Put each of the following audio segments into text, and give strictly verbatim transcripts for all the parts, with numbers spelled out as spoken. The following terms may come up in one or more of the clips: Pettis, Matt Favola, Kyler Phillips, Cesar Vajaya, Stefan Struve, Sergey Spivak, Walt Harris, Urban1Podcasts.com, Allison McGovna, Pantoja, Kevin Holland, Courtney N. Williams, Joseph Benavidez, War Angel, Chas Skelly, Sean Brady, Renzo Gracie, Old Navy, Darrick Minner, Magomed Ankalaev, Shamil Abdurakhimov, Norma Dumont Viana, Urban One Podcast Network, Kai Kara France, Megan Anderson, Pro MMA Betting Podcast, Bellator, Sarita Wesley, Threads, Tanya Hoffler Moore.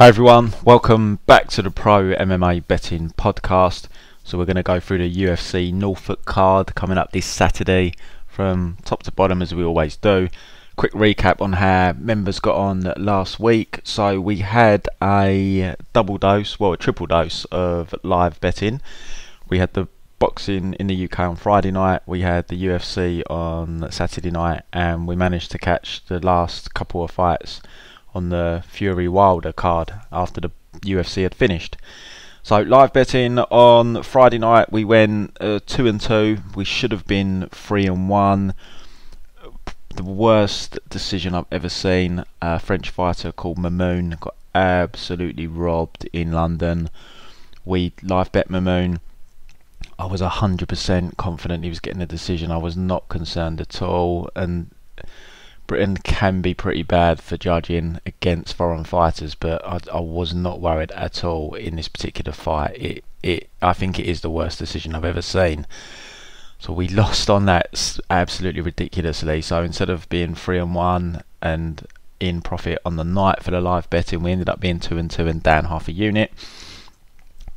Hi everyone, welcome back to the Pro M M A Betting Podcast. So we're going to go through the U F C Norfolk card coming up this Saturday from top to bottom as we always do. Quick recap on how members got on last week. So we had a double dose, well a triple dose of live betting. We had the boxing in the U K on Friday night, we had the U F C on Saturday night, and we managed to catch the last couple of fights on the Fury Wilder card after the U F C had finished. So live betting on Friday night we went uh, two and two. We should have been three and one. The worst decision I've ever seen. A French fighter called Mamoun got absolutely robbed in London. We live bet Mamoun. I was a hundred percent confident he was getting a decision. I was not concerned at all, and Britain can be pretty bad for judging against foreign fighters, but I, I was not worried at all in this particular fight. It, it, I think it is the worst decision I've ever seen. So we lost on that absolutely ridiculously. So instead of being three and one and in profit on the night for the live betting, we ended up being two and two and down half a unit.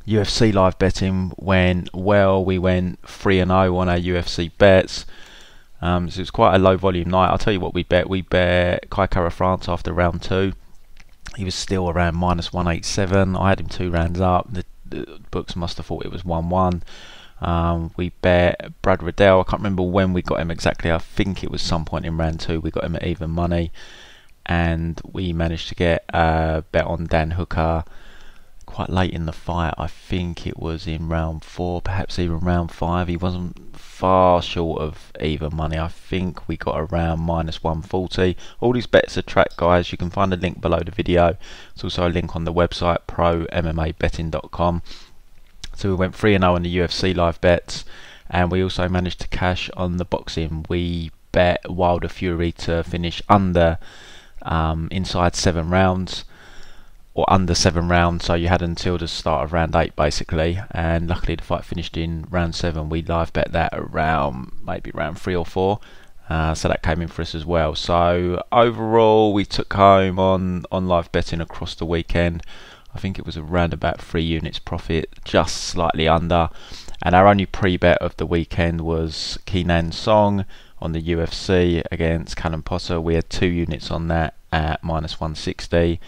U F C live betting went well. We went three and zero on our U F C bets. Um, so it's quite a low volume night. I'll tell you what we bet. We bet Kai Kara France after round two. He was still around minus one eighty-seven. I had him two rounds up. The, the books must have thought it was one one. Um, we bet Brad Riddell. I can't remember when we got him exactly. I think it was some point in round two. We got him at even money. And we managed to get a bet on Dan Hooker quite late in the fight. I think it was in round four, perhaps even round five. He wasn't far short of even money. I think we got around minus one forty. All these bets are tracked, guys. You can find a link below the video. There's also a link on the website, Pro M M A Betting dot com. So we went three and oh on the U F C live bets, and we also managed to cash on the boxing. We bet Wilder Fury to finish under um, inside seven rounds, or under seven rounds, so you had until the start of round eight basically, and luckily the fight finished in round seven. We live bet that around maybe round three or four, uh, so that came in for us as well. So overall we took home on, on live betting across the weekend, I think it was around about three units profit, just slightly under, and our only pre-bet of the weekend was Keenan Song on the U F C against Callum Potter. We had two units on that at minus one sixty.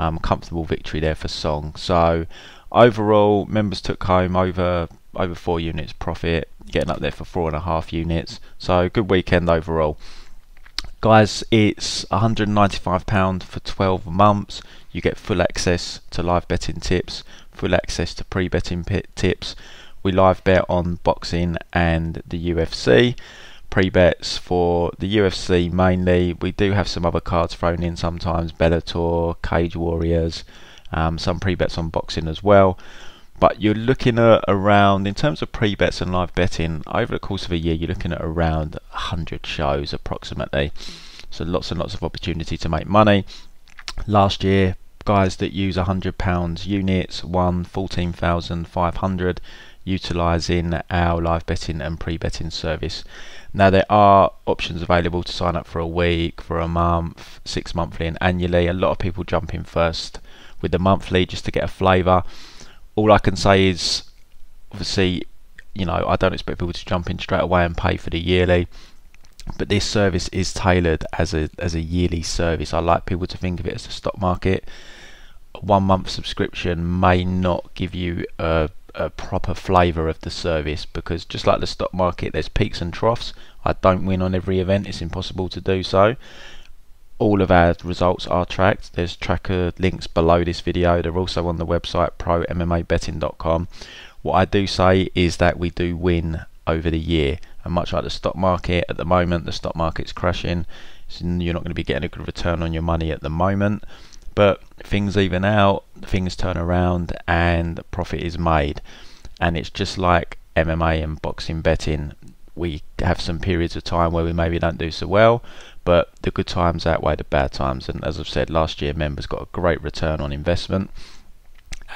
Um, comfortable victory there for Song. So overall members took home over over four units profit, getting up there for four and a half units. So good weekend overall, guys. It's one hundred and ninety-five pounds for twelve months. You get full access to live betting tips, full access to pre-betting tips. We live bet on boxing and the U F C. Pre-bets for the U F C mainly. We do have some other cards thrown in sometimes, Bellator, Cage Warriors, um, some pre-bets on boxing as well. But you're looking at around, in terms of pre-bets and live betting, over the course of a year you're looking at around one hundred shows approximately. So lots and lots of opportunity to make money. Last year, guys that use one hundred pounds units won fourteen thousand five hundred, utilising our live betting and pre-betting service. Now there are options available to sign up for a week, for a month, six monthly and annually. A lot of people jump in first with the monthly just to get a flavour. All I can say is, obviously, you know, I don't expect people to jump in straight away and pay for the yearly, but this service is tailored as a as a yearly service. I like people to think of it as the stock market. One month subscription may not give you a a proper flavour of the service, because just like the stock market, there's peaks and troughs. I don't win on every event, it's impossible to do so. All of our results are tracked. There's tracker links below this video. They're also on the website, Pro M M A Betting dot com. What I do say is that we do win over the year, and much like the stock market, at the moment the stock market's crashing, so you're not going to be getting a good return on your money at the moment. But things even out, things turn around, and profit is made. And it's just like M M A and boxing betting. We have some periods of time where we maybe don't do so well, but the good times outweigh the bad times. And as I've said, last year members got a great return on investment,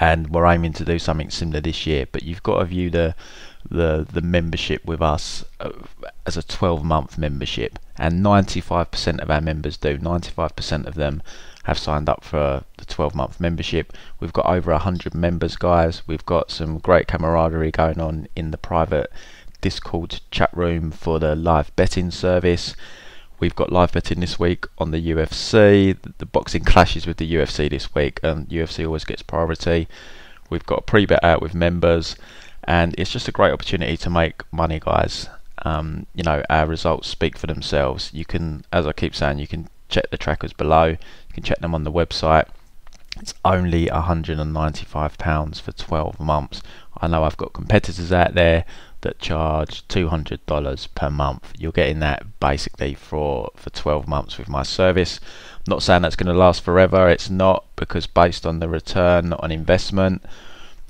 and we're aiming to do something similar this year. But you've got to view the the the membership with us as a twelve month membership, and ninety-five percent of our members do. ninety-five percent of them have signed up for the twelve month membership. We've got over one hundred members, guys. We've got some great camaraderie going on in the private Discord chat room for the live betting service. We've got live betting this week on the U F C. The boxing clashes with the U F C this week, and U F C always gets priority. We've got a pre-bet out with members, and it's just a great opportunity to make money, guys. Um, you know, our results speak for themselves. You can, as I keep saying, you can check the trackers below. You can check them on the website. It's only one hundred and ninety-five pounds for twelve months. I know I've got competitors out there that charge two hundred dollars per month. You're getting that basically for for twelve months with my service. I'm not saying that's going to last forever. It's not, because based on the return on investment,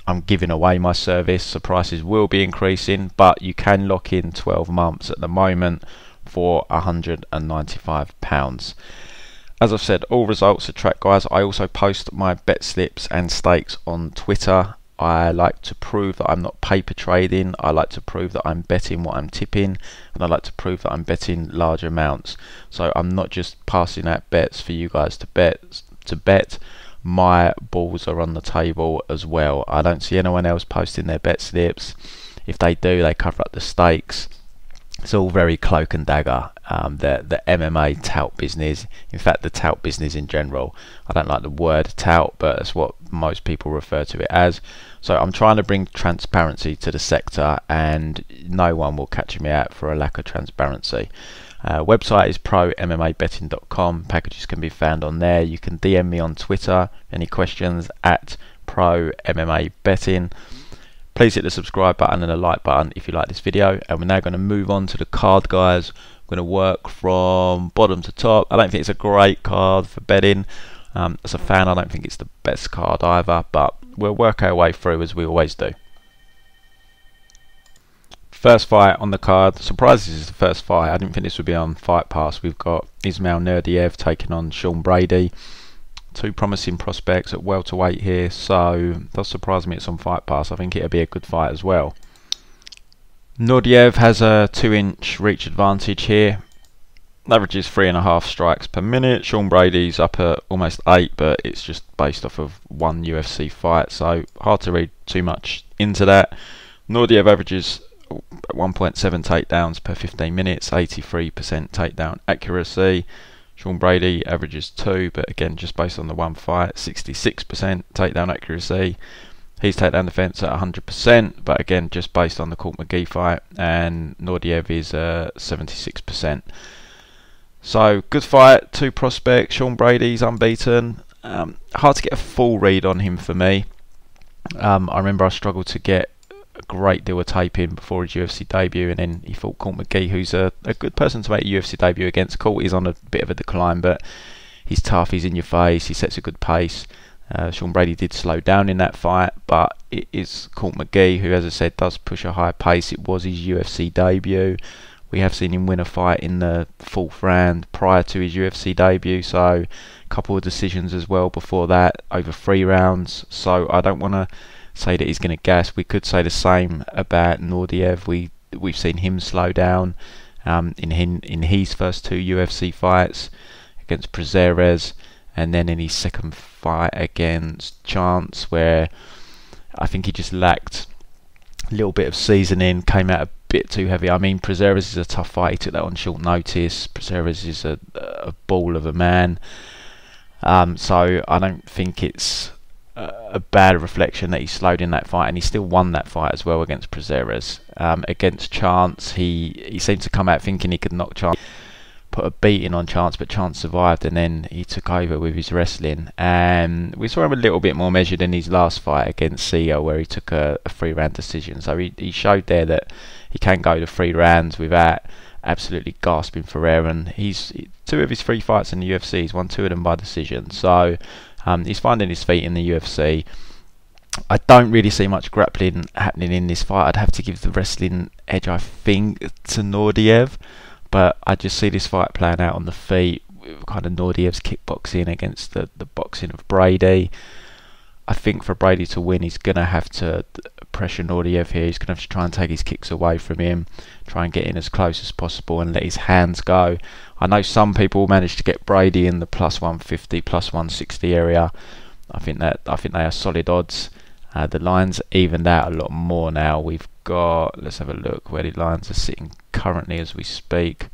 I'm giving away my service, so prices will be increasing. But you can lock in twelve months at the moment for one hundred and ninety-five pounds. As I've said, all results are tracked, guys. I also post my bet slips and stakes on Twitter. I like to prove that I'm not paper trading. I like to prove that I'm betting what I'm tipping, and I like to prove that I'm betting large amounts. So I'm not just passing out bets for you guys to bet. To bet, my balls are on the table as well. I don't see anyone else posting their bet slips. If they do, they cover up the stakes. It's all very cloak and dagger, um, the, the M M A tout business, in fact the tout business in general. I don't like the word tout, but that's what most people refer to it as. So I'm trying to bring transparency to the sector, and no one will catch me out for a lack of transparency. Uh, website is Pro M M A Betting dot com. Packages can be found on there. You can D M me on Twitter, any questions, at Pro M M A Betting. Please hit the subscribe button and the like button if you like this video. And we're now going to move on to the card, guys. We're going to work from bottom to top. I don't think it's a great card for betting. Um, as a fan, I don't think it's the best card either, but we'll work our way through as we always do. First fight on the card. Surprises is the first fight. I didn't think this would be on Fight Pass. We've got Ismail Naurdiev taking on Sean Brady. Two promising prospects at welterweight here, so it does surprise me it's on Fight Pass. I think it'll be a good fight as well. Naurdiev has a two inch reach advantage here. Averages three and a half strikes per minute. Sean Brady's up at almost eight, but it's just based off of one U F C fight, so hard to read too much into that. Naurdiev averages one point seven takedowns per fifteen minutes, eighty-three percent takedown accuracy. Sean Brady averages two, but again, just based on the one fight, sixty-six percent takedown accuracy. He's takedown defense at one hundred percent, but again, just based on the Court McGee fight, and Naurdiev is uh, seventy-six percent. So, good fight, two prospects. Sean Brady's unbeaten. Um, hard to get a full read on him for me. Um, I remember I struggled to get a great deal of taping before his U F C debut, and then he fought Court McGee, who's a, a good person to make a U F C debut against. Court is on a bit of a decline, but he's tough, he's in your face, he sets a good pace. Uh, Sean Brady did slow down in that fight, but it is Court McGee who, as I said, does push a high pace. It was his U F C debut. We have seen him win a fight in the fourth round prior to his U F C debut, so a couple of decisions as well before that, over three rounds, so I don't want to say that he's going to gas. We could say the same about Naurdiev. We we've seen him slow down um, in him, in his first two U F C fights against Preseres, and then in his second fight against Chance, where I think he just lacked a little bit of seasoning. Came out a bit too heavy. I mean, Preseres is a tough fight. He took that on short notice. Preseres is a, a ball of a man. Um, so I don't think it's a bad reflection that he slowed in that fight, and he still won that fight as well against Preseres. Um, against Chance, he, he seemed to come out thinking he could knock Chance, put a beating on Chance, but Chance survived, and then he took over with his wrestling. And we saw him a little bit more measured in his last fight against Sia, where he took a, a three round decision. So he, he showed there that he can go to three rounds without absolutely gasping for air, and he's two of his three fights in the U F C, he's won two of them by decision. So Um, he's finding his feet in the U F C. I don't really see much grappling happening in this fight. I'd have to give the wrestling edge, I think, to Naurdiev, but I just see this fight playing out on the feet, with kind of Naurdiev's kickboxing against the, the boxing of Brady. I think for Brady to win, he's going to have to pressure Naurdiev here. He's going to have to try and take his kicks away from him, try and get in as close as possible and let his hands go. I know some people managed to get Brady in the plus one fifty, plus one sixty area. I think that I think they are solid odds. Uh, the lines evened out a lot more now. We've got, let's have a look where the lines are sitting currently as we speak.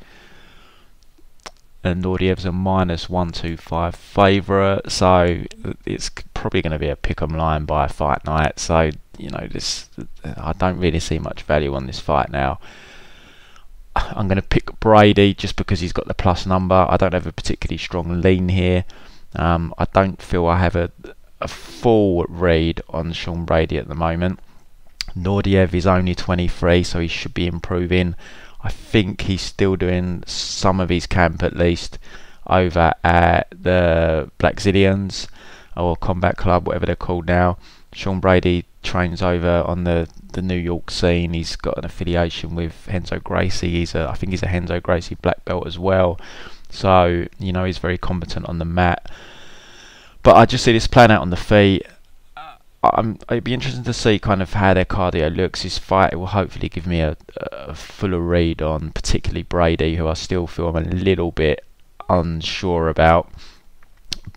And Naurdiev's a minus one two five favourite, so it's probably going to be a pick'em line by fight night. So you know, this I don't really see much value on this fight now. I'm going to pick Brady just because he's got the plus number. I don't have a particularly strong lean here. Um, I don't feel I have a, a full read on Sean Brady at the moment. Naurdiev is only twenty-three, so he should be improving. I think he's still doing some of his camp, at least, over at the Blackzilians or Combat Club, whatever they're called now. Sean Brady trains over on the, the New York scene. He's got an affiliation with Renzo Gracie. He's a, I think he's a Renzo Gracie black belt as well. So, you know, he's very competent on the mat. But I just see this playing out on the feet. I'm, it'd be interesting to see kind of how their cardio looks. This fight, it will hopefully give me a, a fuller read on particularly Brady, who I still feel I'm a little bit unsure about.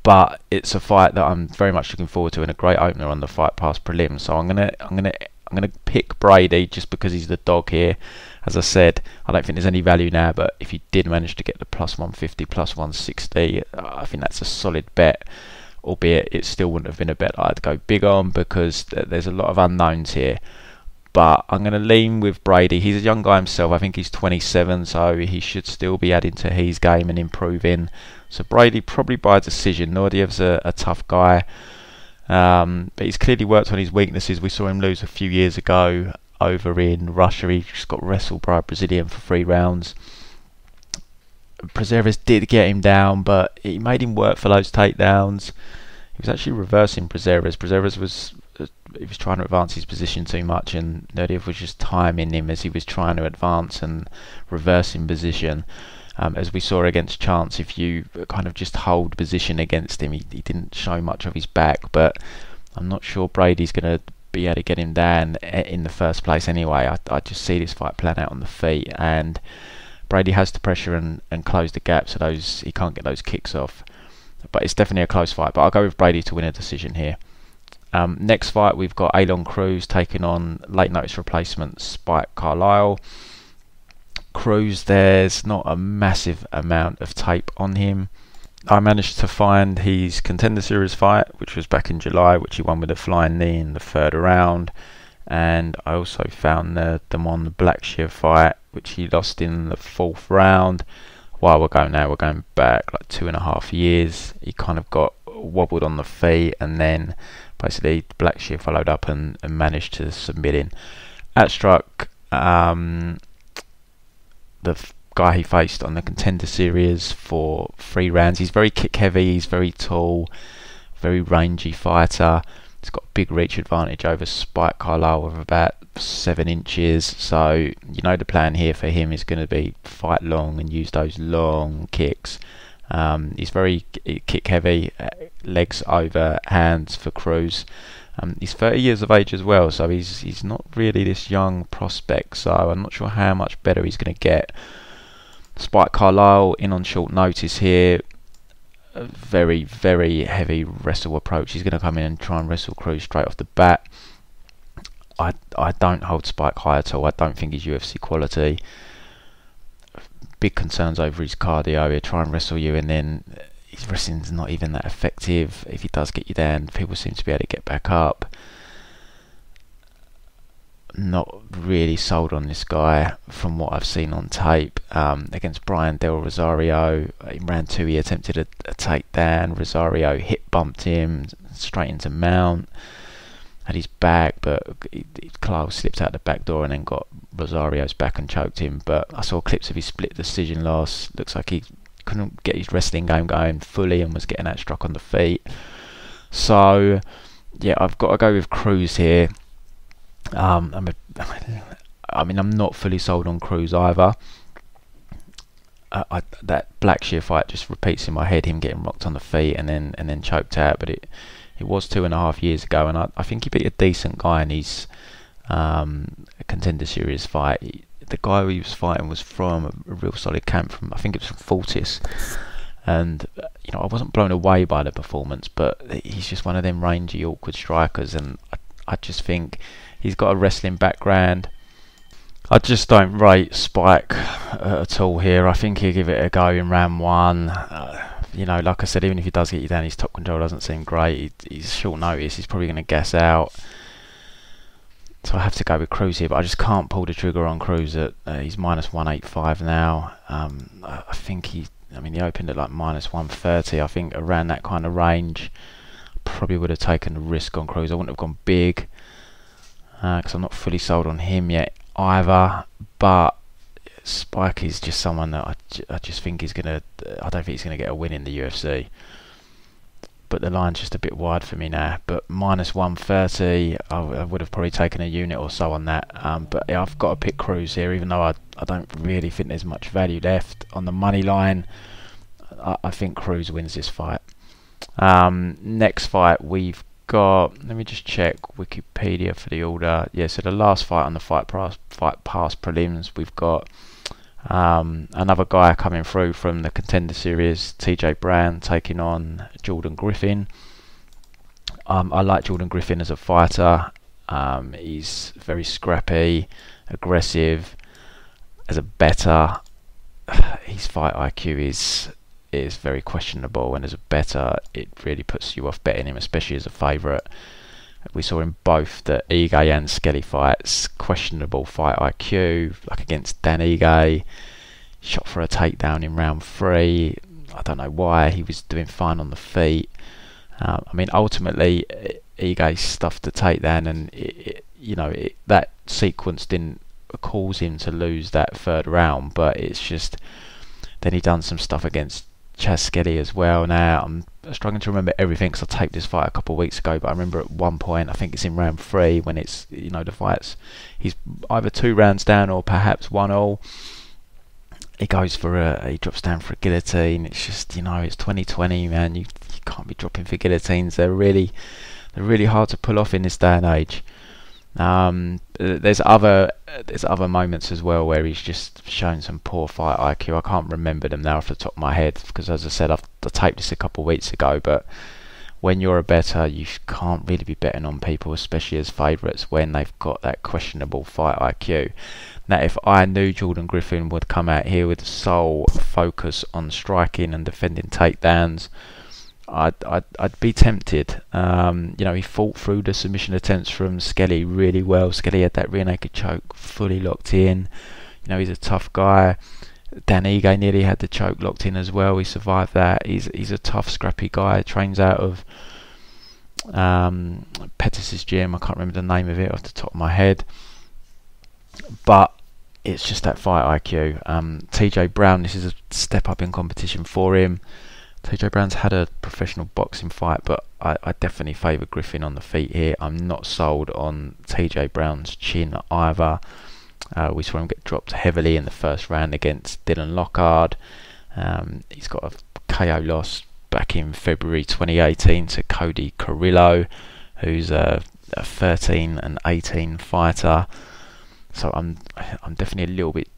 But it's a fight that I'm very much looking forward to, and a great opener on the Fight Pass prelim. So I'm gonna, I'm gonna, I'm gonna pick Brady just because he's the dog here. As I said, I don't think there's any value now. But if you did manage to get the plus one fifty, plus one sixty, I think that's a solid bet. Albeit it still wouldn't have been a bet I'd go big on, because th there's a lot of unknowns here. But I'm going to lean with Brady. He's a young guy himself. I think he's twenty-seven, so he should still be adding to his game and improving. So Brady probably by decision. Naurdiev's a, a tough guy, um, but he's clearly worked on his weaknesses. We saw him lose a few years ago over in Russia. He just got wrestled by a Brazilian for three rounds. Preseres did get him down, but he made him work for those takedowns. He was actually reversing Preseres. Preseres was uh, he was trying to advance his position too much, and Naurdiev was just timing him as he was trying to advance and reversing position. Um, as we saw against Chance, if you kind of just hold position against him, he, he didn't show much of his back. But I'm not sure Brady's going to be able to get him down in the first place anyway. I, I just see this fight playing out on the feet, and Brady has to pressure and, and close the gap, so those he can't get those kicks off. But it's definitely a close fight, but I'll go with Brady to win a decision here. Um, next fight, we've got Aalon Cruz taking on late notice replacement Spike Carlyle. Cruz, there's not a massive amount of tape on him. I managed to find his Contender Series fight, which was back in July, which he won with a flying knee in the third round. And I also found the Damon Blackshear fight, which he lost in the fourth round. A while ago now, we're going back like two and a half years. He kind of got wobbled on the feet, and then basically Blackshear followed up and, and managed to submit him. Outstruck um, the guy he faced on the Contender Series for three rounds. He's very kick heavy, he's very tall, very rangy fighter. He's got a big reach advantage over Spike Carlyle of about seven inches. So you know the plan here for him is going to be fight long and use those long kicks. Um, he's very kick heavy, legs over hands for Cruz. Um, he's thirty years of age as well, so he's he's not really this young prospect. So I'm not sure how much better he's going to get. Spike Carlyle in on short notice here. A very, very heavy wrestle approach. He's going to come in and try and wrestle Cruz straight off the bat. I, I don't hold Spike high at all. I don't think he's U F C quality. Big concerns over his cardio. He'll try and wrestle you, and then his wrestling's not even that effective. If he does get you down, people seem to be able to get back up. Not really sold on this guy from what I've seen on tape. Um, against Brian Del Rosario in round two, he attempted a, a takedown. Rosario hip bumped him straight into mount, had his back, but he, he, Carlyle slipped out the back door and then got Rosario's back and choked him. But I saw clips of his split decision loss. Looks like he couldn't get his wrestling game going fully and was getting outstruck on the feet. So yeah, I've got to go with Cruz here. Um, I'm a, I mean, I'm not fully sold on Cruz either. Uh, I, that Blackshear fight just repeats in my head, him getting rocked on the feet and then and then choked out. But it, It was two and a half years ago, and I, I think he beat a decent guy in his um, Contender Series fight. He, the guy he was fighting was from a, a real solid camp. From I think it was from Fortis, and you know I wasn't blown away by the performance, but he's just one of them rangy, awkward strikers, and I, I just think he's got a wrestling background. I just don't rate Spike uh, at all here. I think he'll give it a go in round one. Uh, you know, like I said, even if he does get you down, his top control doesn't seem great. He, he's short notice. He's probably going to gas out. So I have to go with Cruz here, but I just can't pull the trigger on Cruz. At uh, he's minus one eighty-five now. Um, I, I think he, I mean, he opened at like minus one thirty. I think around that kind of range, probably would have taken the risk on Cruz. I wouldn't have gone big because uh, I'm not fully sold on him yet either, but Spike is just someone that I, j I just think he's gonna. I don't think he's gonna get a win in the U F C. But the line's just a bit wide for me now. But minus one thirty, I, I would have probably taken a unit or so on that. Um, but yeah, I've got to pick Cruz here, even though I I don't really think there's much value left on the money line. I, I think Cruz wins this fight. Um, next fight we've got, let me just check Wikipedia for the order. Yeah, so the last fight on the fight pass, fight pass prelims, we've got um, another guy coming through from the Contender Series, T J Brown, taking on Jordan Griffin. Um, I like Jordan Griffin as a fighter. Um, he's very scrappy, aggressive, as a better. His fight I Q is... is very questionable, and as a bettor it really puts you off betting him, especially as a favourite. We saw in both the Ige and Skelly fights questionable fight I Q, like against Dan Ige, shot for a takedown in round three. I don't know why, he was doing fine on the feet. um, I mean ultimately Ige stuffed the takedown, and it, it, you know it, that sequence didn't cause him to lose that third round, but it's just then he done some stuff against Chas Skelly as well. Now I'm struggling to remember everything because I taped this fight a couple of weeks ago, but I remember at one point, I think it's in round three, when it's, you know, the fights, he's either two rounds down or perhaps one all. He goes for a, he drops down for a guillotine. It's just, you know, it's twenty twenty, man. You, you can't be dropping for guillotines. They're really, they're really hard to pull off in this day and age. Um, there's other there's other moments as well where he's just shown some poor fight I Q. I can't remember them now off the top of my head because, as I said, I've I taped this a couple of weeks ago. But when you're a bettor, you can't really be betting on people, especially as favourites, when they've got that questionable fight I Q. Now, if I knew Jordan Griffin would come out here with the sole focus on striking and defending takedowns, I'd, I'd, I'd be tempted. Um, you know, he fought through the submission attempts from Skelly really well. Skelly had that rear naked choke fully locked in. You know, he's a tough guy. Dan Ige nearly had the choke locked in as well. He survived that. He's he's a tough, scrappy guy. Trains out of um, Pettis' gym. I can't remember the name of it off the top of my head. But it's just that fight I Q. Um, T J Brown, this is a step up in competition for him. T J Brown's had a professional boxing fight, but I, I definitely favour Griffin on the feet here. I'm not sold on T J Brown's chin either. Uh, we saw him get dropped heavily in the first round against Dylan Lockhart. Um, he's got a K O loss back in February twenty eighteen to Cody Carrillo, who's a, a thirteen and eighteen fighter. So I'm I'm definitely a little bit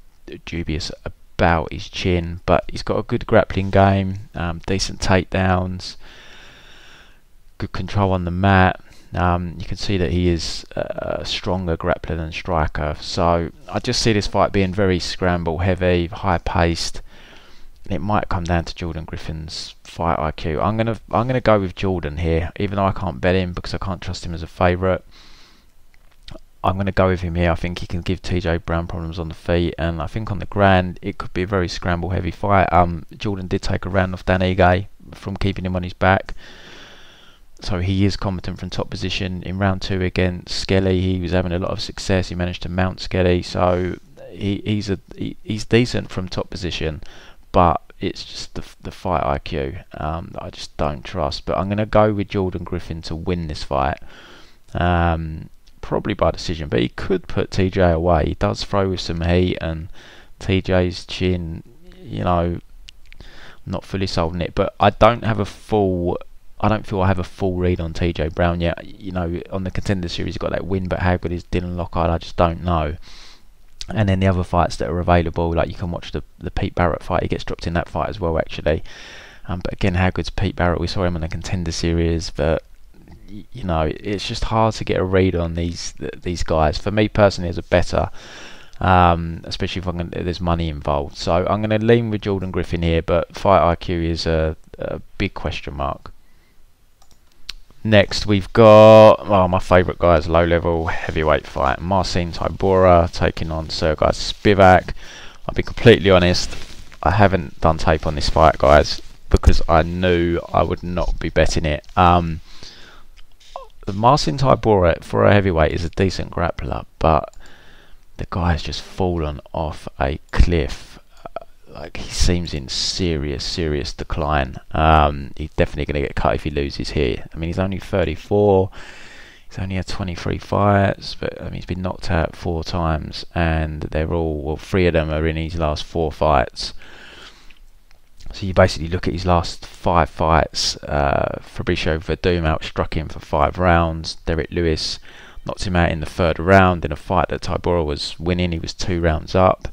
dubious about about his chin, but he's got a good grappling game, um, decent takedowns, good control on the mat. Um, you can see that he is a stronger grappler than striker, so I just see this fight being very scramble heavy, high paced. It might come down to Jordan Griffin's fight I Q. I'm gonna I'm gonna go with Jordan here, even though I can't bet him because I can't trust him as a favourite. I'm going to go with him here. I think he can give T J Brown problems on the feet, and I think on the ground it could be a very scramble heavy fight. Um, Jordan did take a round off Dan Ige from keeping him on his back, so he is competent from top position. In round two against Skelly, he was having a lot of success. He managed to mount Skelly, so he, he's a he, he's decent from top position, but it's just the the fight I Q um, that I just don't trust. But I'm going to go with Jordan Griffin to win this fight. Um, probably by decision, but he could put T J away. He does throw with some heat, and T J's chin, you know, I'm not fully sold on it, but I don't have a full I don't feel I have a full read on T J Brown yet. You know, on the contender series, he got that win, but how good is Dylan Lockhart? I just don't know. And then the other fights that are available, like you can watch the the Pete Barrett fight. He gets dropped in that fight as well, actually. Um, but again, how good's Pete Barrett? We saw him on the contender series, but you know, it's just hard to get a read on these these guys. For me personally, as a better, um, especially if I'm gonna, there's money involved, so I'm going to lean with Jordan Griffin here. But fight I Q is a, a big question mark. Next, we've got oh, my favourite guy's low-level heavyweight fight: Marcin Tybura taking on Sergey Spivak. I'll be completely honest, I haven't done tape on this fight, guys, because I knew I would not be betting it. Um, Marcin Tybura, for a heavyweight, is a decent grappler, but the guy has just fallen off a cliff. Like, he seems in serious, serious decline. Um, he's definitely going to get cut if he loses here. I mean, he's only thirty-four. He's only had twenty-three fights, but I mean, he's been knocked out four times, and they're all, well, three of them are in his last four fights. So you basically look at his last five fights. Uh, Fabricio Verdum outstruck him for five rounds. Derek Lewis knocked him out in the third round in a fight that Tybura was winning. He was two rounds up.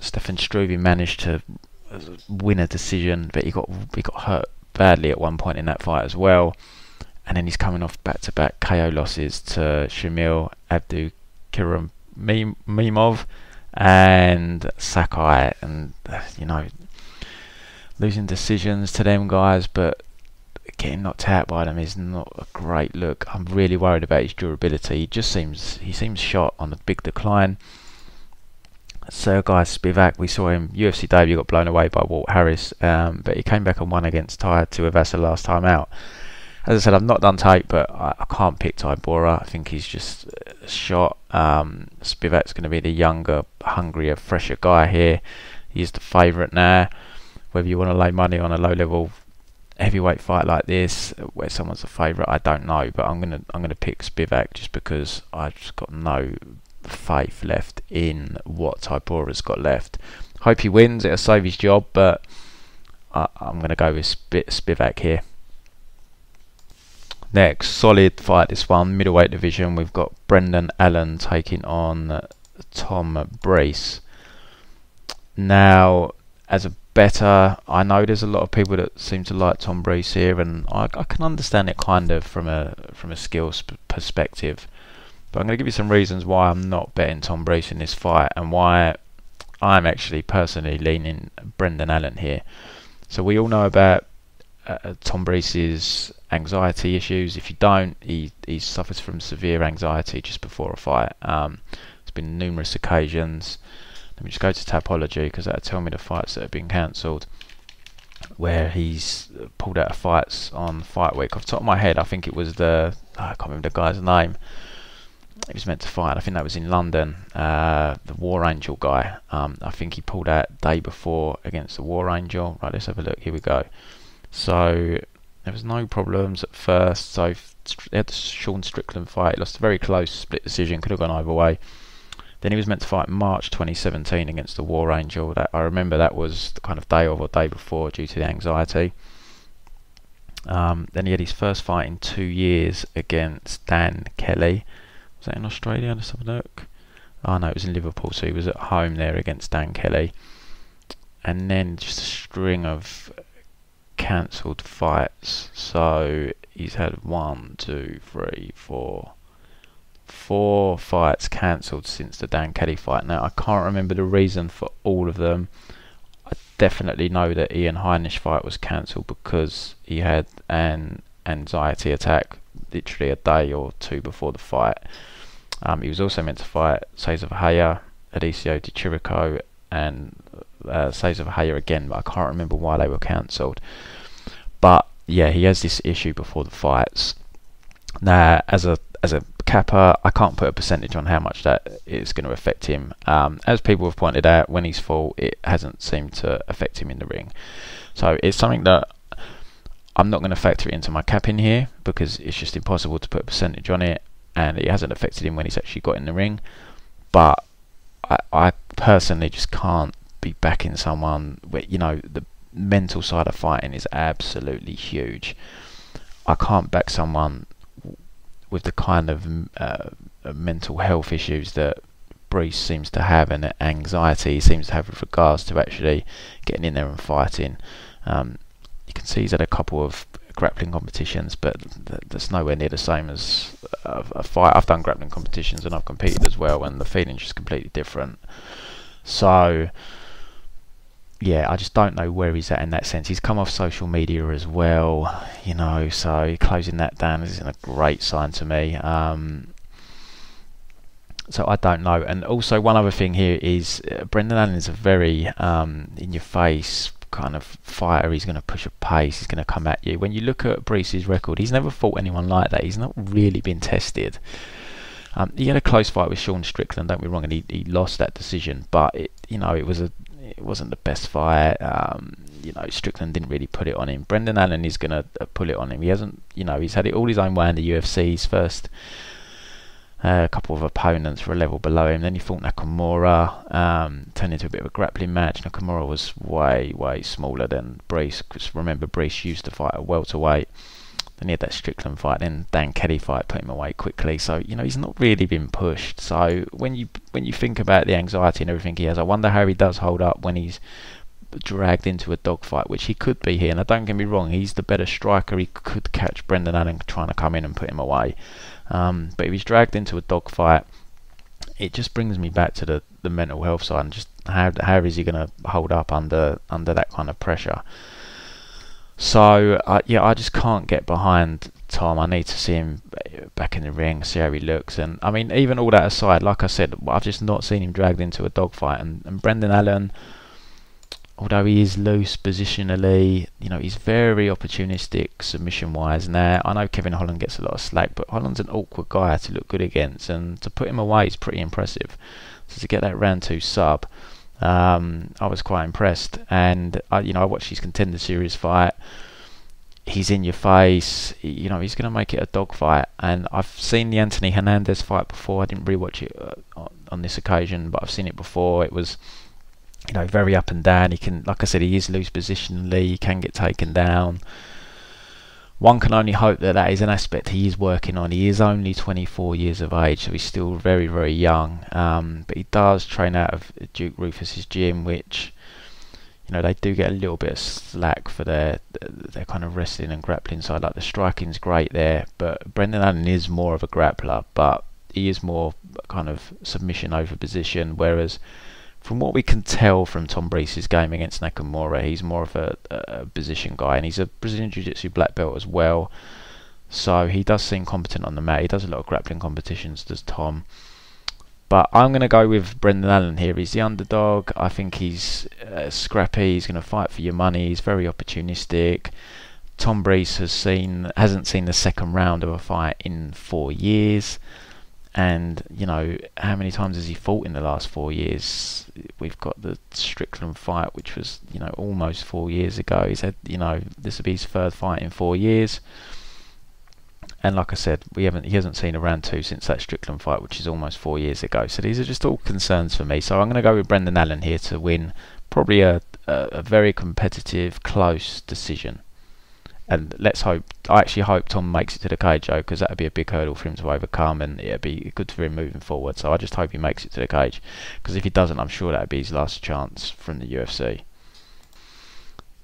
Stefan Struve managed to win a decision, but he got he got hurt badly at one point in that fight as well. And then he's coming off back-to-back K O losses to Shamil Abdurakhimov and Sakai, and you know, losing decisions to them guys, but getting knocked out by them is not a great look. I'm really worried about his durability. He just seems he seems shot on a big decline. Sergey Spivak, we saw him U F C debut, got blown away by Walt Harris, um, but he came back and won against Ty Tuivasa last time out. As I said, I've not done tape, but I, I can't pick Tybura. I think he's just shot. Um, Spivak's going to be the younger, hungrier, fresher guy here. He's the favourite now. Whether you want to lay money on a low-level heavyweight fight like this, where someone's a favourite, I don't know. But I'm gonna I'm gonna pick Spivak just because I've just got no faith left in what Tybura's got left. Hope he wins, it'll save his job, but I, I'm going to go with Sp Spivak here. Next, solid fight this one, middleweight division. We've got Brendan Allen taking on Tom Breese. Now, as a better, I know there's a lot of people that seem to like Tom Breese here, and I, I can understand it kind of from a from a skills perspective. But I'm going to give you some reasons why I'm not betting Tom Breese in this fight, and why I'm actually personally leaning Brendan Allen here. So we all know about uh, Tom Breese's anxiety issues. If you don't, he he suffers from severe anxiety just before a fight. Um, it's been numerous occasions. Let me just go to Tapology, because that'll tell me the fights that have been cancelled, where he's pulled out of fights on fight week. Off the top of my head, I think it was the oh, I can't remember the guy's name. He was meant to fight. I think that was in London. Uh, the War Angel guy. Um, I think he pulled out day before against the War Angel. Right, let's have a look. Here we go. So there was no problems at first. So they had the Sean Strickland fight. He lost a very close split decision. Could have gone either way. Then he was meant to fight March twenty seventeen against the War Angel. That I remember that was the kind of day of or day before due to the anxiety. Um, then he had his first fight in two years against Dan Kelly. Was that in Australia? Let's have a look. Oh no, it was in Liverpool, so he was at home there against Dan Kelly. And then just a string of cancelled fights. So he's had one, two, three, four... four fights cancelled since the Dan Kelly fight. Now I can't remember the reason for all of them. I definitely know that Ian Heinisch's fight was cancelled because he had an anxiety attack literally a day or two before the fight. Um, he was also meant to fight Cesar Vajaya, Adisio Di Chirico and uh, Cesar Vajaya again, but I can't remember why they were cancelled. But yeah, he has this issue before the fights. Now as a as a capper, I can't put a percentage on how much that is going to affect him. Um, as people have pointed out, when he's full, it hasn't seemed to affect him in the ring. So it's something that I'm not going to factor it into my capping here, because it's just impossible to put a percentage on it, and it hasn't affected him when he's actually got in the ring. But I, I personally just can't be backing someone where, you know, the mental side of fighting is absolutely huge. I can't back someone with the kind of uh, mental health issues that Breese seems to have, and the anxiety he seems to have with regards to actually getting in there and fighting. Um, you can see he's had a couple of grappling competitions, but th that's nowhere near the same as a, a fight. I've done grappling competitions and I've competed as well, and the feeling's just completely different. So yeah, I just don't know where he's at in that sense. He's come off social media as well, you know, so closing that down isn't a great sign to me. Um, so I don't know. And also one other thing here is uh, Brendan Allen is a very um, in-your-face kind of fighter. He's going to push a pace, he's going to come at you. When you look at Breese's record, he's never fought anyone like that. He's not really been tested. Um, he had a close fight with Sean Strickland, don't be wrong, and he, he lost that decision, but it, you know, it was a it wasn't the best fight. Um, you know, Strickland didn't really put it on him. Brendan Allen is going to uh, pull it on him. He hasn't, you know, he's had it all his own way in the U F C. His first uh, couple of opponents were a level below him. Then he fought Nakamura, um, turned into a bit of a grappling match. Nakamura was way, way smaller than Breese, because remember, Breese used to fight at welterweight. Then he had that Strickland fight, then Dan Kelly fight put him away quickly. So, you know, he's not really been pushed. So when you when you think about the anxiety and everything he has, I wonder how he does hold up when he's dragged into a dogfight, which he could be here. And I don't get me wrong, he's the better striker. He could catch Brendan Allen trying to come in and put him away. Um, but if he's dragged into a dogfight, it just brings me back to the, the mental health side, and just how how is he going to hold up under under that kind of pressure? So, uh, yeah, I just can't get behind Tom. I need to see him back in the ring, see how he looks. And, I mean, even all that aside, like I said, I've just not seen him dragged into a dogfight. And, and Brendan Allen, although he is loose positionally, you know, he's very opportunistic submission-wise now. I know Kevin Holland gets a lot of slack, but Holland's an awkward guy to look good against. And to put him away is pretty impressive. So to get that round two sub... Um, I was quite impressed, and I, you know, I watched his contender series fight. He's in your face, you know, he's going to make it a dog fight. And I've seen the Anthony Hernandez fight before. I didn't rewatch it uh, on this occasion, but I've seen it before. It was, you know, very up and down. He can, like I said, he is loose positionally. He can get taken down. One can only hope that that is an aspect he is working on. He is only twenty-four years of age, so he's still very, very young. Um, but he does train out of Duke Rufus's gym, which, you know, they do get a little bit of slack for their their kind of wrestling and grappling side. Like, the striking's great there, but Brendan Allen is more of a grappler, but he is more kind of submission over position, whereas from what we can tell from Tom Breese's game against Nakamura, he's more of a, a position guy, and he's a Brazilian Jiu-Jitsu black belt as well. So he does seem competent on the mat. He does a lot of grappling competitions, does Tom. But I'm going to go with Brendan Allen here. He's the underdog. I think he's uh, scrappy. He's going to fight for your money. He's very opportunistic. Tom Breese has seen, hasn't seen the second round of a fight in four years. And, you know, how many times has he fought in the last four years? We've got the Strickland fight, which was, you know, almost four years ago. He's had, you know, this will be his third fight in four years. And like I said, we haven't he hasn't seen a round two since that Strickland fight, which is almost four years ago. So these are just all concerns for me. So I'm going to go with Brendan Allen here to win probably a, a, a very competitive, close decision. And let's hope, I actually hope Tom makes it to the K J, because that would be a big hurdle for him to overcome, and it would be good for him moving forward. So I just hope he makes it to the cage, because if he doesn't, I'm sure that would be his last chance from the U F C.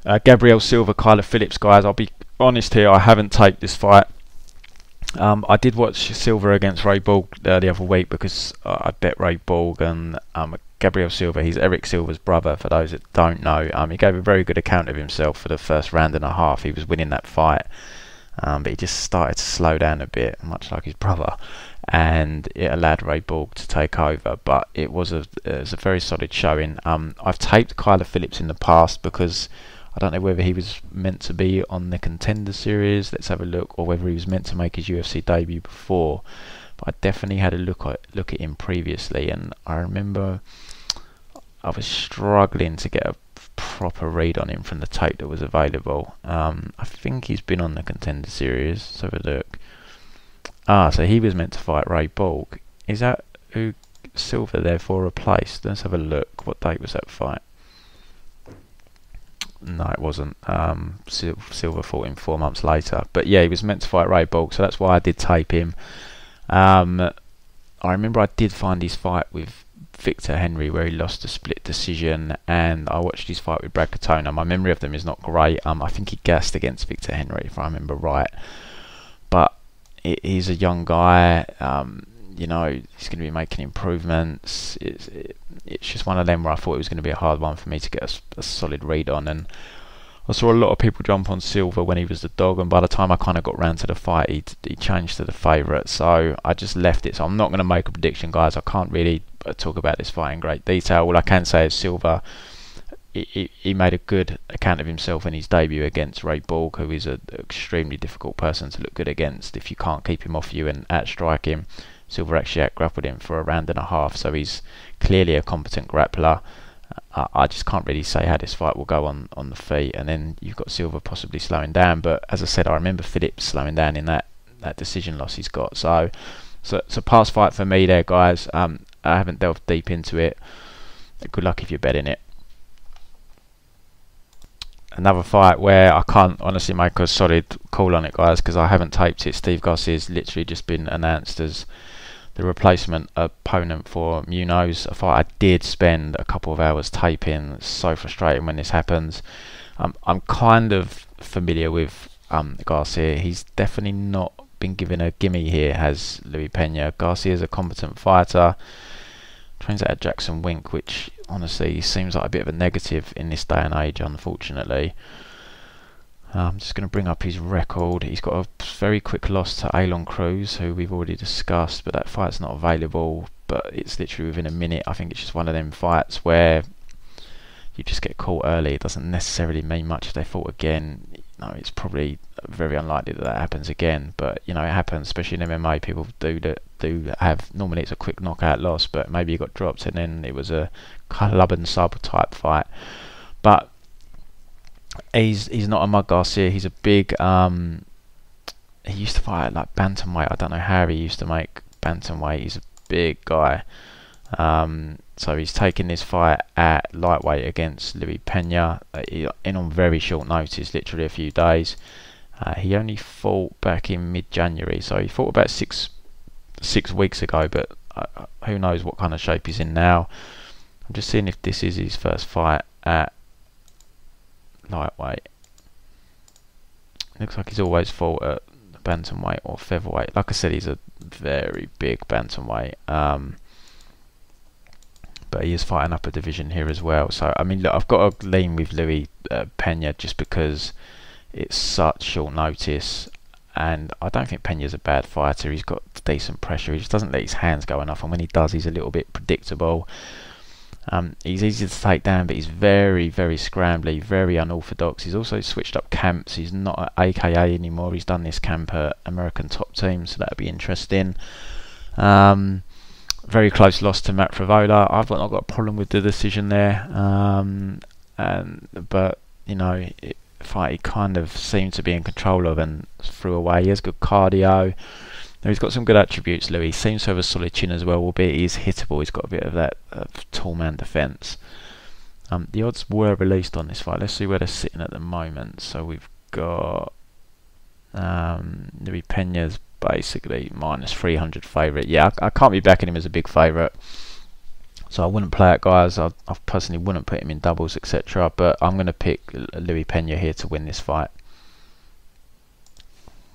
Uh, Gabriel Silva, Kyler Phillips, guys, I'll be honest here, I haven't taped this fight. Um, I did watch Silva against Ray Borg uh, the other week, because uh, I bet Ray Borg, and um, Gabriel Silva, he's Eric Silva's brother, for those that don't know. Um, he gave a very good account of himself for the first round and a half. He was winning that fight, um, but he just started to slow down a bit, much like his brother, and it allowed Ray Borg to take over. But it was a, it was a very solid showing. Um, I've taped Kyler Phillips in the past, because I don't know whether he was meant to be on the Contender Series, let's have a look, or whether he was meant to make his U F C debut before. But I definitely had a look at, look at him previously, and I remember I was struggling to get a proper read on him from the tape that was available. Um, I think he's been on the Contender Series, let's have a look. Ah, so he was meant to fight Ray Borg. Is that who Silva therefore replaced? Let's have a look, what date was that fight? no, it wasn't. Um, Sil Silva fought him four months later. But yeah, he was meant to fight Ray Borg, so that's why I did tape him. Um, I remember I did find his fight with Victor Henry where he lost a split decision, and I watched his fight with Brad Katona. My memory of them is not great. Um, I think he gassed against Victor Henry, if I remember right. But it, he's a young guy. Um, you know, he's going to be making improvements. It's, it, it's just one of them where I thought it was going to be a hard one for me to get a, a solid read on. And I saw a lot of people jump on Silva when he was the dog, and by the time I kind of got round to the fight, he, he changed to the favourite. So I just left it. So I'm not going to make a prediction, guys. I can't really talk about this fight in great detail. All I can say is Silva, he, he made a good account of himself in his debut against Ray Borg, who is an extremely difficult person to look good against if you can't keep him off you and outstrike him. Silva actually out-grappled him for a round and a half, so he's clearly a competent grappler. I, I just can't really say how this fight will go on, on the feet, and then you've got Silva possibly slowing down, but as I said, I remember Phillips slowing down in that, that decision loss he's got. So, so it's a past fight for me there, guys. Um, I haven't delved deep into it. Good luck if you're betting it. Another fight where I can't honestly make a solid call on it, guys, because I haven't taped it. Steve Garcia's literally just been announced as the replacement opponent for Munoz. A fight I did spend a couple of hours taping. It's so frustrating when this happens. Um, I'm kind of familiar with um, Garcia. He's definitely not been given a gimme here, has Luis Peña. Garcia is a competent fighter. Trains out of Jackson Wink, which honestly seems like a bit of a negative in this day and age, unfortunately. I'm just going to bring up his record. He's got a very quick loss to Aalon Cruz, who we've already discussed, but that fight's not available. But it's literally within a minute. I think it's just one of them fights where you just get caught early. It doesn't necessarily mean much if they fought again. No, it's probably very unlikely that that happens again, but you know, it happens, especially in M M A. People do that, do have, normally it's a quick knockout loss, but maybe you got dropped and then it was a club and sub type fight. But he's he's not a mug, Garcia. He's a big. Um, he used to fight at like bantamweight. I don't know how he used to make bantamweight. He's a big guy. Um, so he's taking this fight at lightweight against Luis Peña uh, in on very short notice, literally a few days. Uh, he only fought back in mid-January, so he fought about six six weeks ago, but uh, who knows what kind of shape he's in now. I'm just seeing if this is his first fight at lightweight. Looks like he's always fought at bantamweight or featherweight. Like I said, he's a very big bantamweight. Um, But he is fighting up a division here as well. So, I mean, look, I've got to lean with Luis uh, Peña just because it's such short notice. And I don't think Peña's a bad fighter. He's got decent pressure. He just doesn't let his hands go enough. And when he does, he's a little bit predictable. Um, he's easy to take down, but he's very, very scrambly, very unorthodox. He's also switched up camps. He's not at A K A anymore. He's done this camp at American Top Team, so that'll be interesting. Um... Very close loss to Matt Favola. I've not got a problem with the decision there, um, and but you know, it, fight he kind of seemed to be in control of and threw away. He has good cardio. Now he's got some good attributes. Louis seems to have a solid chin as well, albeit he is hittable. He's got a bit of that uh, tall man defence. Um, the odds were released on this fight. Let's see where they're sitting at the moment. So we've got um, Luis Peña's basically minus three hundred favourite. Yeah, I, I can't be backing him as a big favourite, so I wouldn't play it, guys. I, I personally wouldn't put him in doubles, et cetera. But I'm going to pick Luis Peña here to win this fight.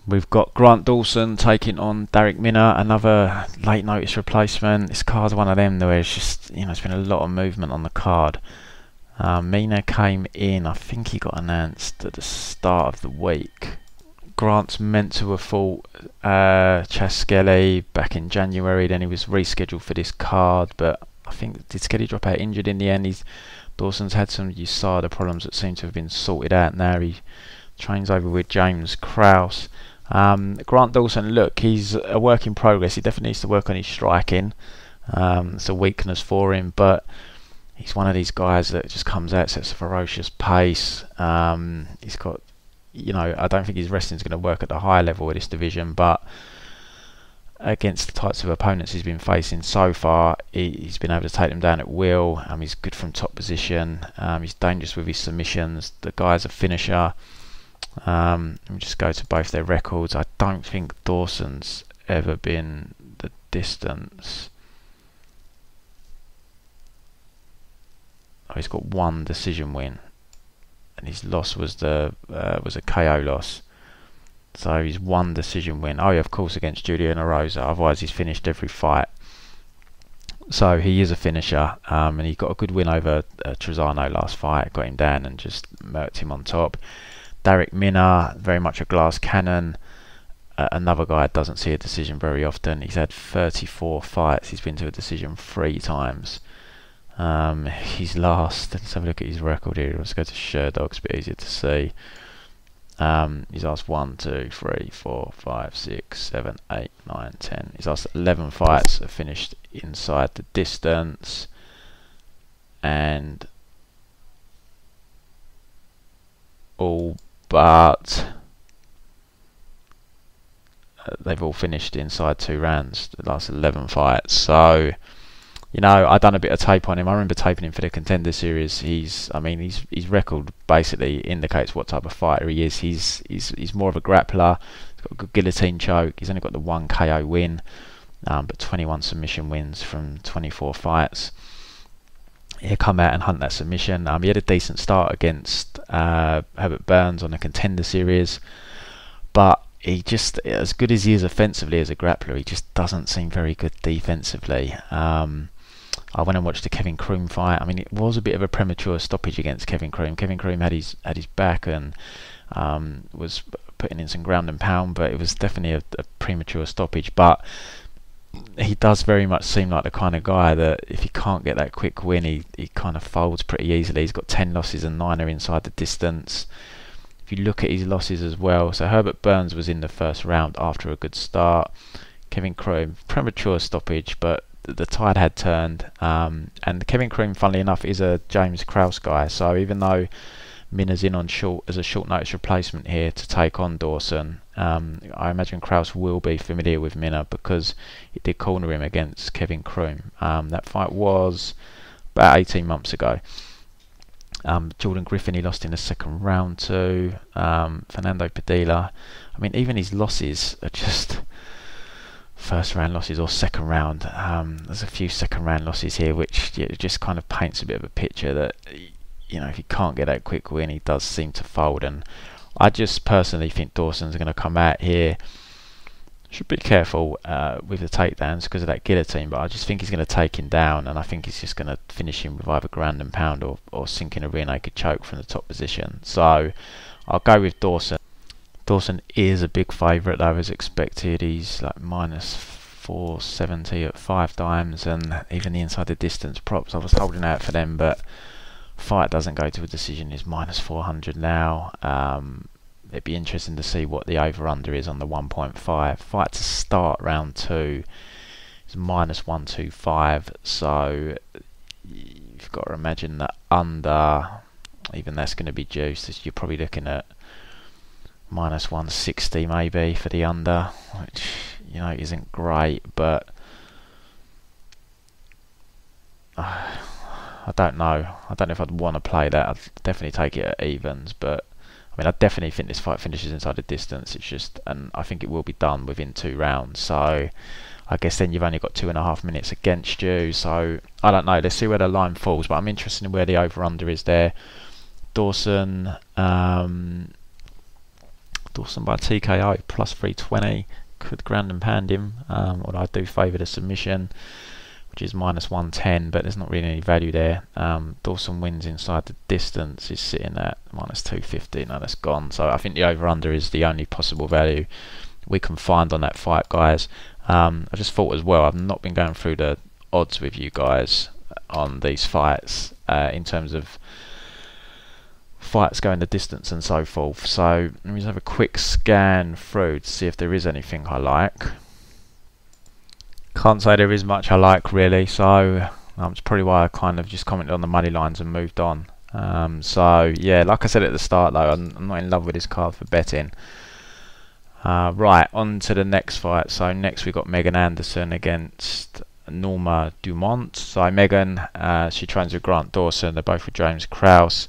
We've got Grant Dawson taking on Darrick Minner, another late notice replacement. This card's one of them though. It's just, you know, it's been a lot of movement on the card. Uh, Minner came in, I think he got announced at the start of the week. Grant's meant to have fought uh, Chas Skelly back in January, then he was rescheduled for this card, but I think, did Skelly drop out injured in the end? He's, Dawson's had some U S A D A problems that seem to have been sorted out now. He trains over with James Krause. Um, Grant Dawson, look, he's a work in progress. He definitely needs to work on his striking. Um, it's a weakness for him, but he's one of these guys that just comes out, sets a ferocious pace. Um, he's got, you know, I don't think his wrestling's going to work at the high level of this division, but against the types of opponents he's been facing so far. He, he's been able to take them down at will. Um, he's good from top position. Um, he's dangerous with his submissions. The guy's a finisher. Um, let me just go to both their records. I don't think Dawson's ever been the distance. Oh, he's got one decision win, and his loss was the uh, was a K O loss. So he's one decision win. Oh, yeah, of course, against Julian Arosa. Otherwise, he's finished every fight. So he is a finisher, um, and he got a good win over uh, Trezano last fight. Got him down and just murked him on top. Darrick Minner, very much a glass cannon. Uh, another guy that doesn't see a decision very often. He's had thirty-four fights. He's been to a decision three times. Um, he's last. Let's have a look at his record here. Let's go to Sherdog. It's a bit easier to see. Um, he's asked one, two, three, four, five, six, seven, eight, nine, ten. He's asked eleven fights that finished inside the distance. And all but they've all finished inside two rounds, the last eleven fights. So, you know, I done a bit of tape on him. I remember taping him for the Contender Series. He's, I mean, his his record basically indicates what type of fighter he is. He's he's he's more of a grappler. He's got a good guillotine choke. He's only got the one K O win, um, but twenty-one submission wins from twenty-four fights. He'll come out and hunt that submission. Um, he had a decent start against uh, Herbert Burns on the Contender Series, but he just, as good as he is offensively as a grappler, he just doesn't seem very good defensively. Um, I went and watched the Kevin Kroom fight. I mean, it was a bit of a premature stoppage against Kevin Kroom. Kevin Kroom had his had his back and um, was putting in some ground and pound, but it was definitely a, a premature stoppage. But he does very much seem like the kind of guy that if he can't get that quick win, he, he kind of folds pretty easily. He's got ten losses and nine are inside the distance. If you look at his losses as well, so Herbert Burns was in the first round after a good start. Kevin Kroom, premature stoppage, but th the tide had turned. Um, and Kevin Kroom, funnily enough, is a James Krause guy. So even though Minner's in on short as a short notice replacement here to take on Dawson, um, I imagine Krause will be familiar with Minner because he did corner him against Kevin Kroom. Um, that fight was about eighteen months ago. Um, Jordan Griffin he lost in the second round to um, Fernando Padilla. I mean, even his losses are just first round losses or second round. Um, there's a few second round losses here which yeah, just kind of paints a bit of a picture that, you know, if he can't get that quick win, he does seem to fold. And I just personally think Dawson's going to come out here. Should be careful uh, with the takedowns because of that guillotine, but I just think he's going to take him down, and I think he's just going to finish him with either ground and pound or, or sink in a rear naked choke from the top position. So I'll go with Dawson. Dawson is a big favourite though, as expected. He's like minus four seventy at five dimes, and even the inside the distance props, I was holding out for them, but fight doesn't go to a decision is minus four hundred now. Um, It'd be interesting to see what the over-under is on the one point five. Fight to start round two is minus one twenty-five. So you've got to imagine that under, even that's going to be juiced. You're probably looking at minus one sixty maybe for the under, which, you know, isn't great. But uh, I don't know. I don't know if I'd want to play that. I'd definitely take it at evens, but I mean, I definitely think this fight finishes inside the distance. It's just, and I think it will be done within two rounds. So I guess then you've only got two and a half minutes against you. So I don't know. Let's see where the line falls. But I'm interested in where the over/under is there. Dawson, um, Dawson by T K O plus three twenty could ground and pound him. Um, although I do favour the submission, which is minus one ten, but there's not really any value there. Um, Dawson wins inside the distance is sitting at minus two fifty. No, that's gone. So I think the over-under is the only possible value we can find on that fight, guys. Um, I just thought as well, I've not been going through the odds with you guys on these fights uh, in terms of fights going the distance and so forth. So let me just have a quick scan through to see if there is anything I like. Can't say there is much I like really, so um, it's probably why I kind of just commented on the money lines and moved on. Um, so yeah, like I said at the start though, I'm, I'm not in love with this card for betting. Uh, right, on to the next fight. So next we've got Megan Anderson against Norma Dumont. So Megan, uh, she trains with Grant Dawson. They're both with James Krause.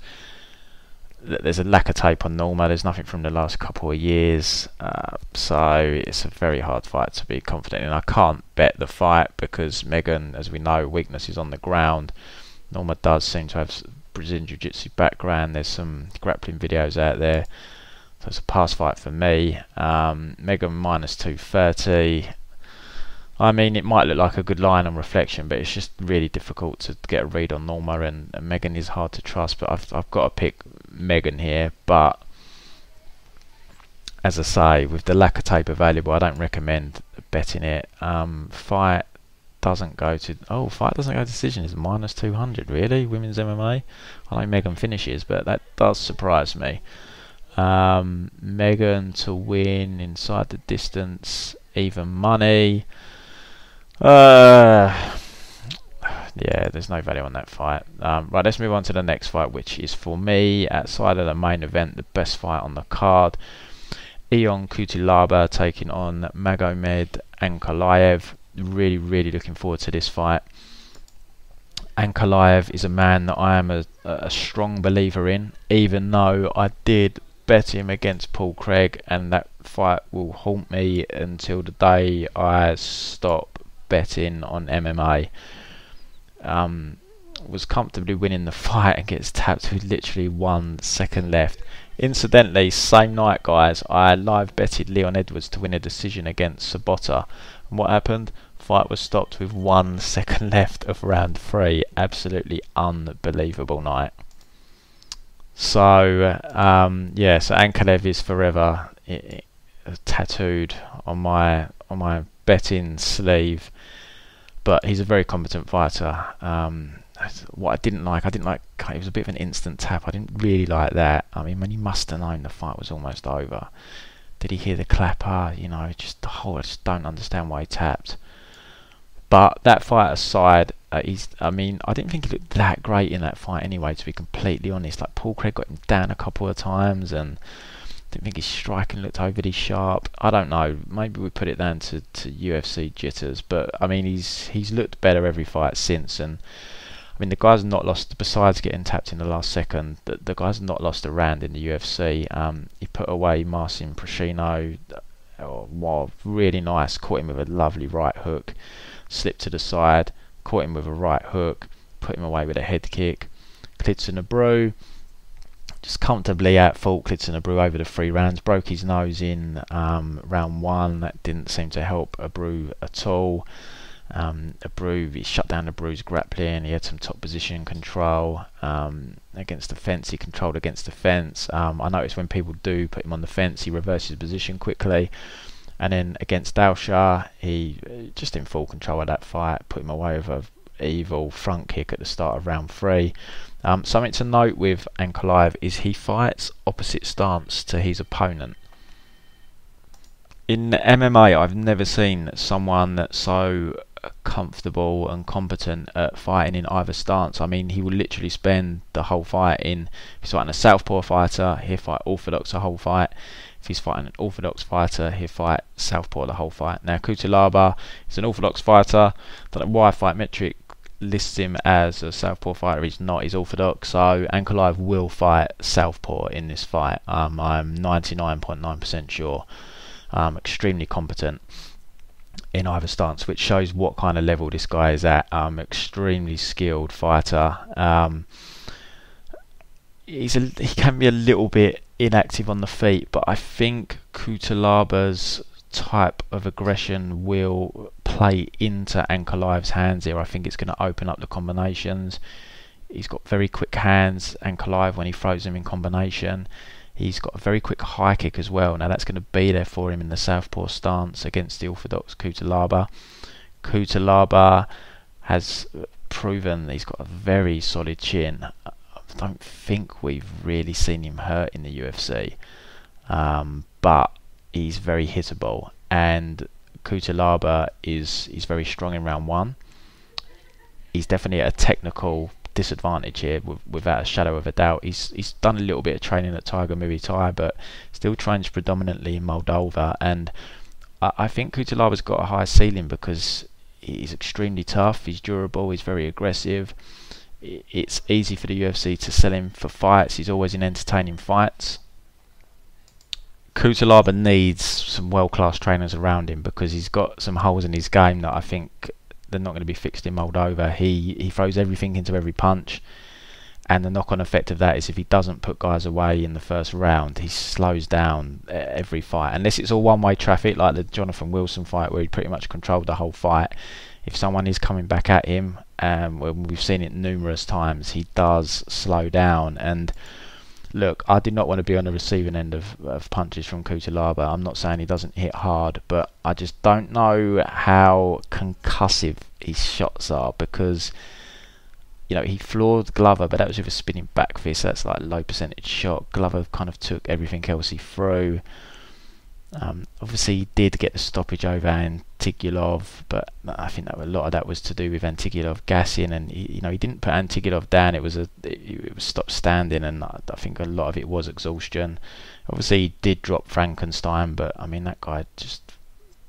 There's a lack of tape on Norma. There's nothing from the last couple of years. Uh, so it's a very hard fight to be confident in. I can't bet the fight because Megan, as we know, weakness is on the ground. Norma does seem to have Brazilian Jiu-Jitsu background. There's some grappling videos out there. So it's a pass fight for me. Um, Megan minus two thirty. I mean, it might look like a good line on reflection, but it's just really difficult to get a read on Norma, and, and Megan is hard to trust, but I've, I've got to pick Megan here. But as I say, with the lack of tape available, I don't recommend betting it. Um, fight doesn't go to... Oh, fight doesn't go to decision. It's minus two hundred, really? Women's M M A? I know Megan finishes, but that does surprise me. Um, Megan to win inside the distance, even money. Uh, yeah, there's no value on that fight. Um, right, let's move on to the next fight, which is for me, outside of the main event, the best fight on the card. Ion Kutilaba taking on Magomed Ankalaev. Really, really looking forward to this fight. Ankalaev is a man that I am a, a strong believer in, even though I did bet him against Paul Craig, and that fight will haunt me until the day I stop betting on M M A. Um, was comfortably winning the fight and gets tapped with literally one second left. Incidentally, same night, guys, I live betted Leon Edwards to win a decision against Sabota. And what happened? Fight was stopped with one second left of round three. Absolutely unbelievable night. So um, yeah, so Ankalaev is forever it, it, tattooed on my on my betting sleeve. But he's a very competent fighter. Um, what I didn't like, I didn't like. It was a bit of an instant tap. I didn't really like that. I mean, when you must have known the fight was almost over. Did he hear the clapper? You know, just the whole. I just don't understand why he tapped. But that fight aside, uh, he's, I mean, I didn't think he looked that great in that fight anyway, to be completely honest. Like, Paul Craig got him down a couple of times, and I didn't think his striking looked overly sharp. I don't know, maybe we put it down to, to U F C jitters, but, I mean, he's he's looked better every fight since, and, I mean, the guy's not lost, besides getting tapped in the last second, the, the guy's not lost a round in the U F C. Um, he put away Marcin Prochino, oh, wow, really nice, caught him with a lovely right hook. Slipped to the side, caught him with a right hook, put him away with a head kick. Klitsanabru just comfortably outfought Klitsanabru over the three rounds, broke his nose in um, round one. That didn't seem to help Abreu at all. Um, Abreu, he shut down Abreu's grappling, he had some top position control um, against the fence, he controlled against the fence. Um, I noticed when people do put him on the fence, he reverses position quickly. And then against Dalshar, he just in full control of that fight, put him away with an evil front kick at the start of round three. Um, something to note with Ankalaev is he fights opposite stance to his opponent. In M M A, I've never seen someone that's so comfortable and competent at fighting in either stance. I mean, he will literally spend the whole fight in, if he's fighting a southpaw fighter, he'll fight orthodox the whole fight. If he's fighting an orthodox fighter, he'll fight southpaw the whole fight. Now, Kutilaba is an orthodox fighter. Don't know why Fight Metric lists him as a southpaw fighter. He's not, he's orthodox. So Ankalaev will fight southpaw in this fight. Um, I'm ninety-nine point nine percent sure. Um, extremely competent in either stance, which shows what kind of level this guy is at. Um, extremely skilled fighter. Um, he's a, he can be a little bit inactive on the feet, but I think Kutalaba's type of aggression will play into Ankalaev's hands here. I think it's going to open up the combinations. He's got very quick hands, Ankalaev, when he throws him in combination. He's got a very quick high kick as well. Now that's going to be there for him in the southpaw stance against the orthodox Kutilaba. Kutilaba has proven that he's got a very solid chin. I don't think we've really seen him hurt in the U F C, um, but he's very hittable, and Kutilaba is, is very strong in round one. He's definitely a technical disadvantage here with, without a shadow of a doubt. He's he's done a little bit of training at Tiger Muay Thai, but still trains predominantly in Moldova, and I, I think Kutalaba's got a high ceiling because he's extremely tough, he's durable, he's very aggressive. It's easy for the U F C to sell him for fights. He's always in entertaining fights. Kutalaba needs some world-class trainers around him because he's got some holes in his game that I think they're not going to be fixed in Moldova. He he throws everything into every punch, and the knock-on effect of that is if he doesn't put guys away in the first round, he slows down every fight. Unless it's all one-way traffic, like the Jonathan Wilson fight where he pretty much controlled the whole fight. If someone is coming back at him, um, we've seen it numerous times, he does slow down. And look, I did not want to be on the receiving end of, of punches from Kutalaba. I'm not saying he doesn't hit hard, but I just don't know how concussive his shots are, because, you know, he floored Glover, but that was with a spinning back fist, so that's like a low percentage shot. Glover kind of took everything else he threw. Um, obviously, he did get the stoppage over Antigulov, but I think that a lot of that was to do with Antigulov gassing, and he, you know, he didn't put Antigulov down. It was a it, it was stopped standing, and I, I think a lot of it was exhaustion. Obviously, he did drop Frankenstein, but I mean that guy just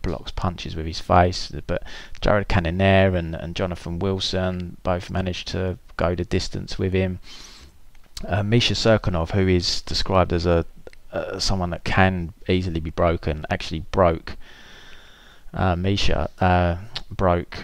blocks punches with his face. But Jared Cannonier and and Jonathan Wilson both managed to go the distance with him. Uh, Misha Serkinov, who is described as a Uh, someone that can easily be broken, actually broke uh, Misha, uh, broke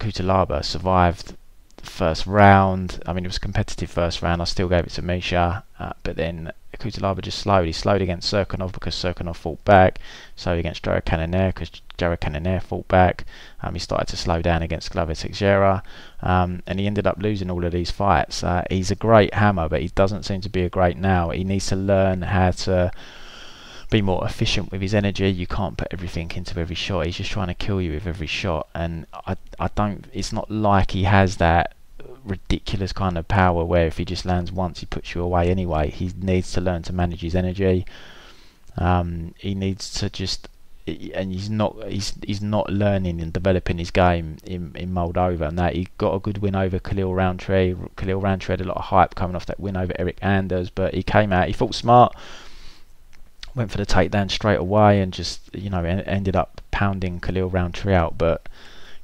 Kutalaba, survived the first round. I mean, it was a competitive first round, I still gave it to Misha, uh, but then Kutalaba just slowed. He slowed against Serkinov because Serkinov fought back, slowed against Jared Cannonier because Jared Cannonier fought back, um, he started to slow down against Glover Teixeira, um, and he ended up losing all of these fights. Uh, he's a great hammer, but he doesn't seem to be a great now. He needs to learn how to be more efficient with his energy. You can't put everything into every shot. He's just trying to kill you with every shot, and I, I don't. It's not like he has that ridiculous kind of power where if he just lands once, he puts you away anyway. He needs to learn to manage his energy. Um, he needs to just. And he's not he's he's not learning and developing his game in, in Moldova, and that he got a good win over Khalil Roundtree. Khalil Roundtree had a lot of hype coming off that win over Eric Anders, but he came out, he fought smart, went for the takedown straight away, and just, you know, en ended up pounding Khalil Roundtree out. But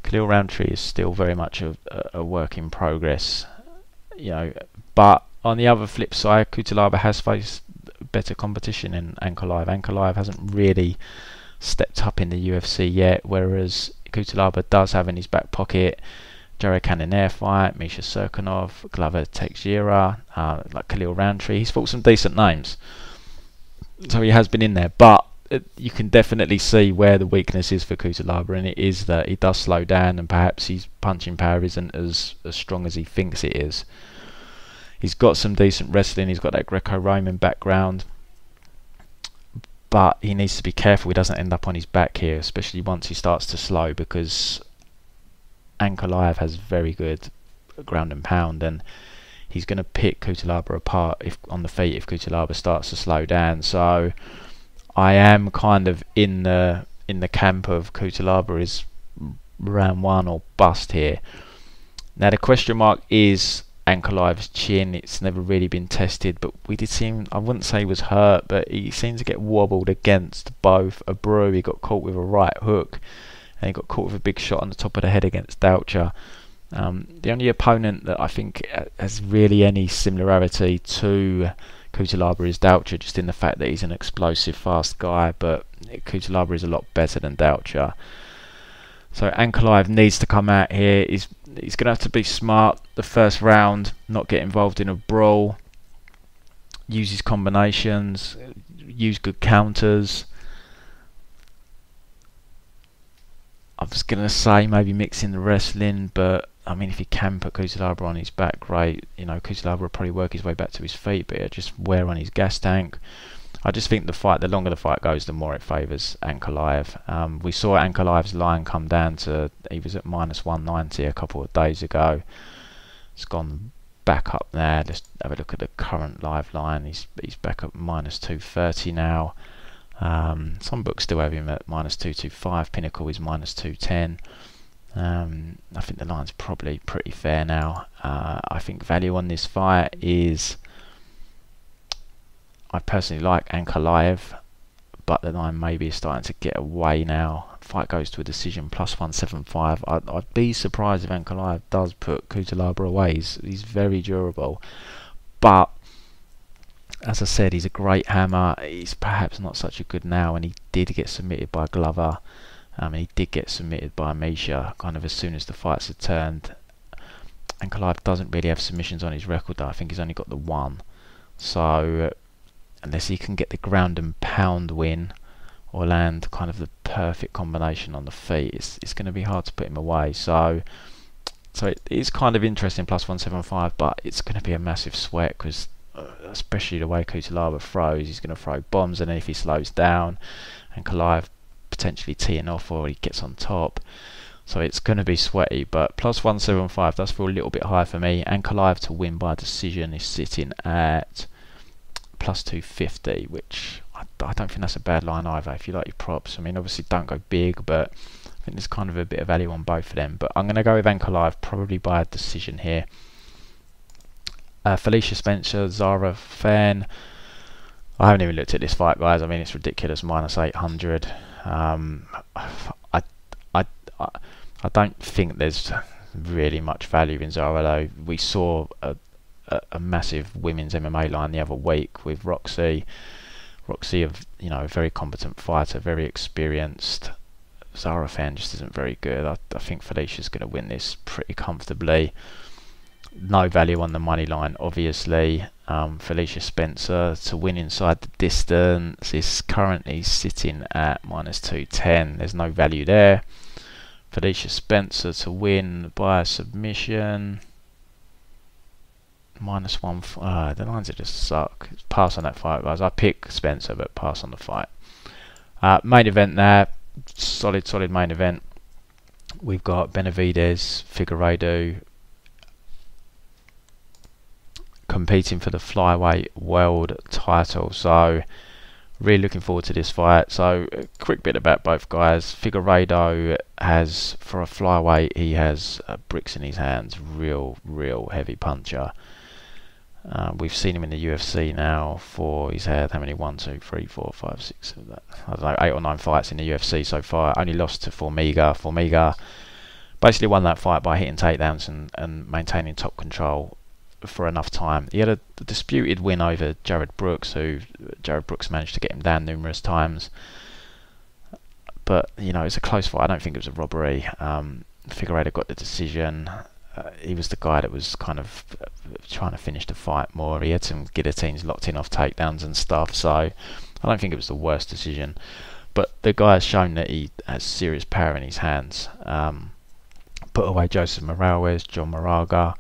Khalil Roundtree is still very much a, a work in progress, you know. But on the other flip side, Kutalaba has faced better competition in Ankalaev. Ankalaev hasn't really stepped up in the U F C yet, whereas Kutalaba does have in his back pocket Jared Cannonier fight, Misha Serkinov, Glover Teixeira, uh, like Khalil Roundtree. He's fought some decent names, so he has been in there. But it, you can definitely see where the weakness is for Kutalaba, and it is that he does slow down, and perhaps his punching power isn't as as strong as he thinks it is. He's got some decent wrestling. He's got that Greco-Roman background. But he needs to be careful he doesn't end up on his back here, especially once he starts to slow, because Ankalaev has very good ground and pound, and he's going to pick Kutalaba apart if on the feet if Kutalaba starts to slow down. So I am kind of in the in the camp of Kutalaba is round one or bust here. Now the question mark is Ankalaev's chin. It's never really been tested, but we did see him, I wouldn't say he was hurt, but he seemed to get wobbled against both. Abreu, he got caught with a right hook, and he got caught with a big shot on the top of the head against Doucher. Um, the only opponent that I think has really any similarity to Kutalaba is Doucher, just in the fact that he's an explosive, fast guy, but Kutalaba is a lot better than Doucher. So Ankalaev needs to come out here. He's, he's going to have to be smart the first round, not get involved in a brawl, use his combinations, use good counters. I was going to say maybe mix in the wrestling, but I mean if he can put Kutalaba on his back, great. You know, Kutalaba will probably work his way back to his feet, but it'll just wear on his gas tank. I just think the fight, the longer the fight goes, the more it favours Ankalaev. Um, we saw Ankalaev's line come down to, he was at minus one ninety a couple of days ago. It's gone back up there. Let's have a look at the current live line. He's he's back at minus two thirty now. Um, some books still have him at minus two twenty-five. Pinnacle is minus two ten. Um, I think the line's probably pretty fair now. Uh, I think value on this fight is, I personally like Ankalaev, but the line maybe is starting to get away now. Fight goes to a decision, plus one seventy-five. I'd, I'd be surprised if Ankalaev does put Kutalaba away. He's, he's very durable, but as I said, he's a great hammer. He's perhaps not such a good now, and he did get submitted by Glover. Um, he did get submitted by Misha kind of as soon as the fights had turned. And Ankalaev doesn't really have submissions on his record, though. I think he's only got the one. So unless he can get the ground and pound win or land kind of the perfect combination on the feet, it's, it's going to be hard to put him away. So so it is kind of interesting, plus one seventy-five, but it's going to be a massive sweat because uh, especially the way Kutalaba throws, he's going to throw bombs, and then if he slows down and Ankalaev potentially teeing off or he gets on top, so it's going to be sweaty. But plus one seventy-five does feel a little bit high for me. Ankalaev to win by decision is sitting at plus two fifty, which I, I don't think that's a bad line either if you like your props. I mean, obviously don't go big, but I think there's kind of a bit of value on both of them, but I'm going to go with Ankalaev probably by a decision here. uh, Felicia Spencer, Zara Fan, I haven't even looked at this fight, guys. I mean, it's ridiculous, minus eight hundred. Um, I, I, I don't think there's really much value in Zara, though. We saw a, a, a massive women's M M A line the other week with Roxy. Roxy, a, you know, a very competent fighter, very experienced. Zara Fan just isn't very good. I, I think Felicia's going to win this pretty comfortably. No value on the money line, obviously. Um, Felicia Spencer to win inside the distance is currently sitting at minus two ten. There's no value there. Felicia Spencer to win by submission, minus one. Uh, the lines are just suck. Pass on that fight, guys. I pick Spencer, but pass on the fight. Uh, main event there. Solid, solid main event. We've got Benavidez, Figueiredo, competing for the flyweight world title. So really looking forward to this fight. So a quick bit about both guys. Figueiredo has, for a flyweight, he has uh, bricks in his hands, real real heavy puncher. Uh, we've seen him in the U F C now for, he's had how many, one two three four five six, I don't know, eight or nine fights in the U F C so far. Only lost to Formiga. Formiga basically won that fight by hitting takedowns and, and maintaining top control for enough time. He had a disputed win over Jared Brooks, who Jared Brooks managed to get him down numerous times, but you know, it's a close fight. I don't think it was a robbery. um, Figueiredo got the decision. Uh, he was the guy that was kind of trying to finish the fight more. He had some guillotines locked in off takedowns and stuff, so I don't think it was the worst decision, but the guy has shown that he has serious power in his hands. Um, put away Joseph Morales, John Moraga.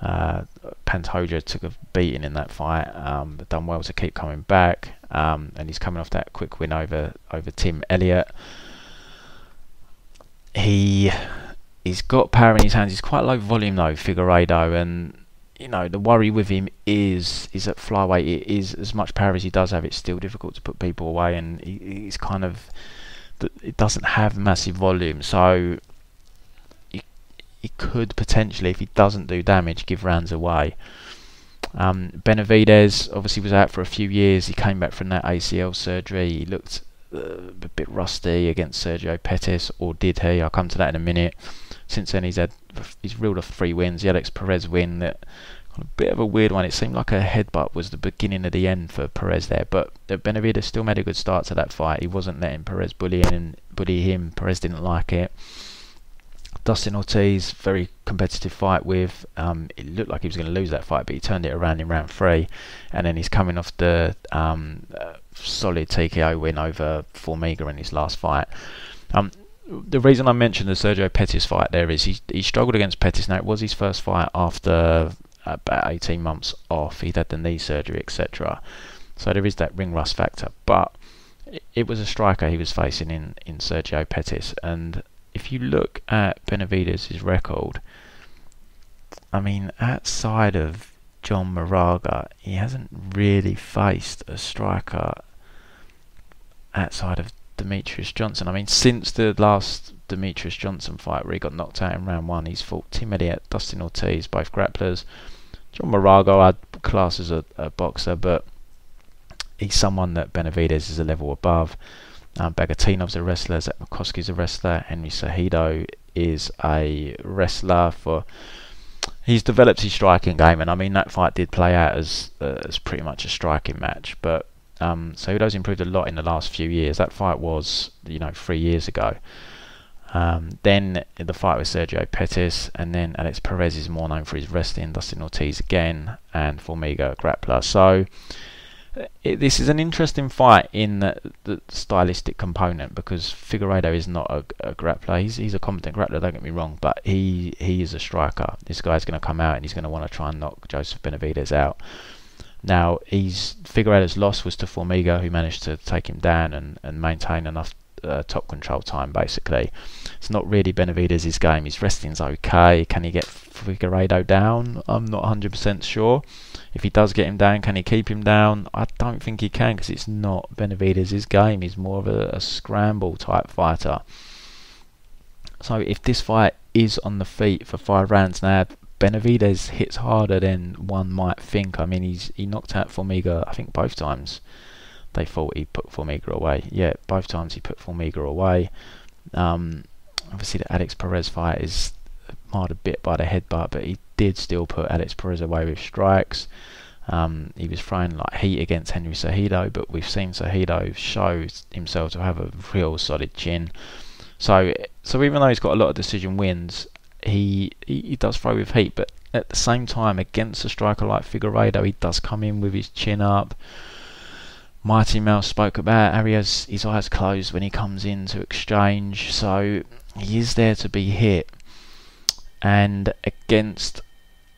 Uh, Pantoja took a beating in that fight, um, done well to keep coming back, um, and he's coming off that quick win over over Tim Elliott. He, he's got power in his hands. He's quite low volume though, Figueiredo, and you know, the worry with him is is at flyweight, it is, as much power as he does have, it's still difficult to put people away, and he, he's kind of, it doesn't have massive volume, so he could potentially, if he doesn't do damage, give rounds away. Um, Benavidez obviously was out for a few years. He came back from that A C L surgery. He looked uh, a bit rusty against Sergio Pettis, or did he? I'll come to that in a minute. Since then, he's had he's reeled off three wins. The Alex Perez win, that a bit of a weird one. It seemed like a headbutt was the beginning of the end for Perez there, but Benavidez still made a good start to that fight. He wasn't letting Perez bully him. Bully him. Perez didn't like it. Dustin Ortiz, very competitive fight with. Um, it looked like he was going to lose that fight, but he turned it around in round three, and then he's coming off the um, uh, solid T K O win over Formiga in his last fight. Um, the reason I mentioned the Sergio Pettis fight there is he, he struggled against Pettis. Now, it was his first fight after about eighteen months off. He'd had the knee surgery, et cetera. So there is that ring rust factor, but it, it was a striker he was facing in, in Sergio Pettis, and if you look at Benavidez's record, I mean, outside of John Moraga, he hasn't really faced a striker outside of Demetrius Johnson. I mean, since the last Demetrius Johnson fight where he got knocked out in round one. He's fought Tim Elliott, Dustin Ortiz, both grapplers. John Morago I'd class as a, a boxer, but he's someone that Benavidez is a level above. Um, Bagatinov's a wrestler, Zach McCoskey's a wrestler, Henry Cejudo is a wrestler. For he's developed his striking game, and I mean that fight did play out as uh, as pretty much a striking match, but um, Cejudo's improved a lot in the last few years. That fight was, you know, three years ago. Um, then the fight with Sergio Pettis, and then Alex Perez is more known for his wrestling, Dustin Ortiz again, and Formiga, grappler. So it, this is an interesting fight in the, the stylistic component, because Figueiredo is not a, a grappler. He's, he's a competent grappler, don't get me wrong, but he, he is a striker. This guy's going to come out and he's going to want to try and knock Joseph Benavidez out. Now, he's, Figueiredo's loss was to Formiga, who managed to take him down and, and maintain enough Uh, top control time. Basically, it's not really Benavidez's game. His wrestling's okay. Can he get Figueiredo down? I'm not one hundred percent sure. If he does get him down, can he keep him down? I don't think he can, because it's not Benavidez's game. He's more of a, a scramble type fighter. So if this fight is on the feet for five rounds, now Benavidez hits harder than one might think. I mean, he's he knocked out Formiga, I think, both times. They thought he put Formiga away. Yeah, both times he put Formiga away. Um, obviously, the Alex Perez fight is marred a bit by the headbutt, but he did still put Alex Perez away with strikes. Um, he was throwing like heat against Henry Cejudo, but we've seen Cejudo show himself to have a real solid chin. So, so even though he's got a lot of decision wins, he he, he does throw with heat. But at the same time, against a striker like Figueiredo, he does come in with his chin up. Mighty Mouse spoke about how he has his eyes closed when he comes in to exchange, so he is there to be hit. And against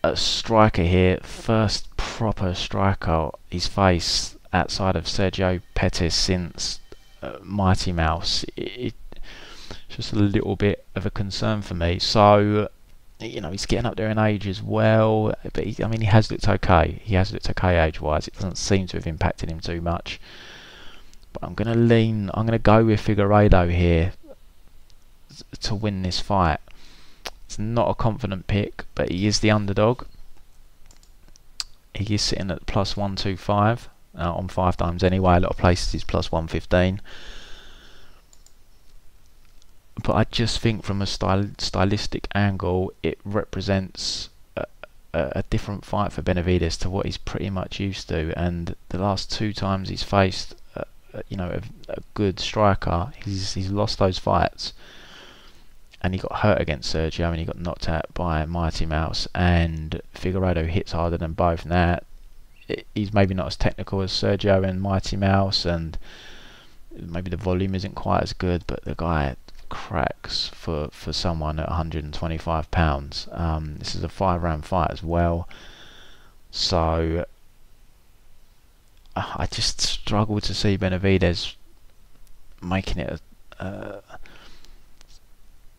a striker here, first proper striker he's faced outside of Sergio Pettis since uh, Mighty Mouse, it, it's just a little bit of a concern for me. So, you know, he's getting up there in age as well, but he, I mean, he has looked okay. He has looked okay age-wise. It doesn't seem to have impacted him too much. But I'm going to lean, I'm going to go with Figueiredo here to win this fight. It's not a confident pick, but he is the underdog. He is sitting at plus one twenty-five uh, on five times anyway. A lot of places he's plus one fifteen. But I just think from a style, stylistic angle, it represents a, a, a different fight for Benavidez to what he's pretty much used to. And the last two times he's faced, a, a, you know, a, a good striker, he's he's lost those fights. And he got hurt against Sergio, and he got knocked out by Mighty Mouse. And Figueiredo hits harder than both. Now, it, he's maybe not as technical as Sergio and Mighty Mouse, and maybe the volume isn't quite as good. But the guy cracks for for someone at one hundred twenty-five pounds. Um, this is a five round fight as well, so I just struggle to see Benavidez making it. A, uh,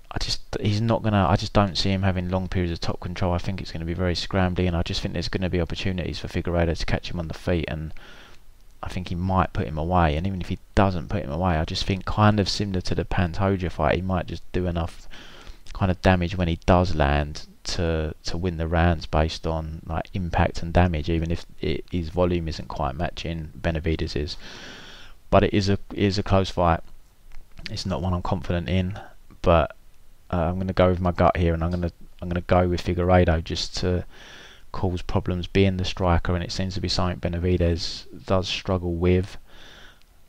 I just he's not gonna. I just don't see him having long periods of top control. I think it's going to be very scrambly, and I just think there's going to be opportunities for Figueiredo to catch him on the feet, and I think he might put him away. And even if he doesn't put him away, I just think, kind of similar to the Pantoja fight, he might just do enough kind of damage when he does land to to win the rounds based on like impact and damage, even if it, his volume isn't quite matching Benavidez's. But it is a it is a close fight. It's not one I'm confident in, but uh, I'm going to go with my gut here, and I'm going to I'm going to go with Figueiredo just to cause problems being the striker, and it seems to be something Benavidez does struggle with.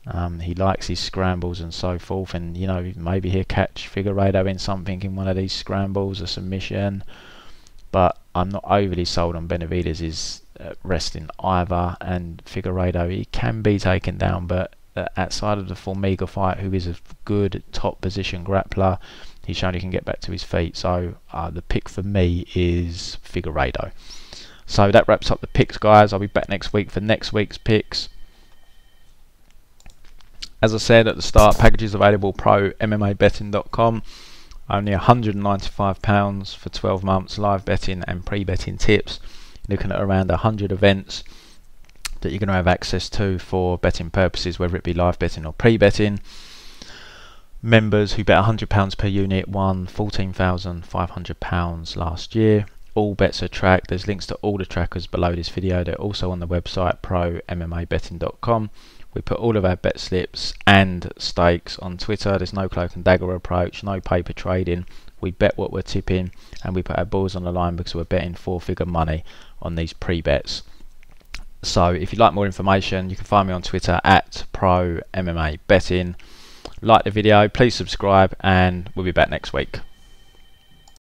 Um, he likes his scrambles and so forth, and you know, maybe he'll catch Figueiredo in something in one of these scrambles, a submission. But I'm not overly sold on Benavidez's uh, wrestling either, and Figueiredo, he can be taken down, but uh, outside of the Formiga fight, who is a good top position grappler, he's shown he can get back to his feet. So uh, the pick for me is Figueiredo. So that wraps up the picks, guys. I'll be back next week for next week's picks. As I said at the start, packages available, Pro M M A Betting dot com. Only one hundred ninety-five pounds for twelve months, live betting and pre-betting tips. You're looking at around one hundred events that you're going to have access to for betting purposes, whether it be live betting or pre-betting. Members who bet one hundred pounds per unit won fourteen thousand five hundred pounds last year. All bets are tracked. There's links to all the trackers below this video. They're also on the website Pro M M A Betting dot com. We put all of our bet slips and stakes on Twitter. There's no cloak and dagger approach, no paper trading. We bet what we're tipping and we put our balls on the line because we're betting four-figure money on these pre-bets. So if you'd like more information, you can find me on Twitter at Pro M M A Betting. Like the video, please subscribe, and we'll be back next week.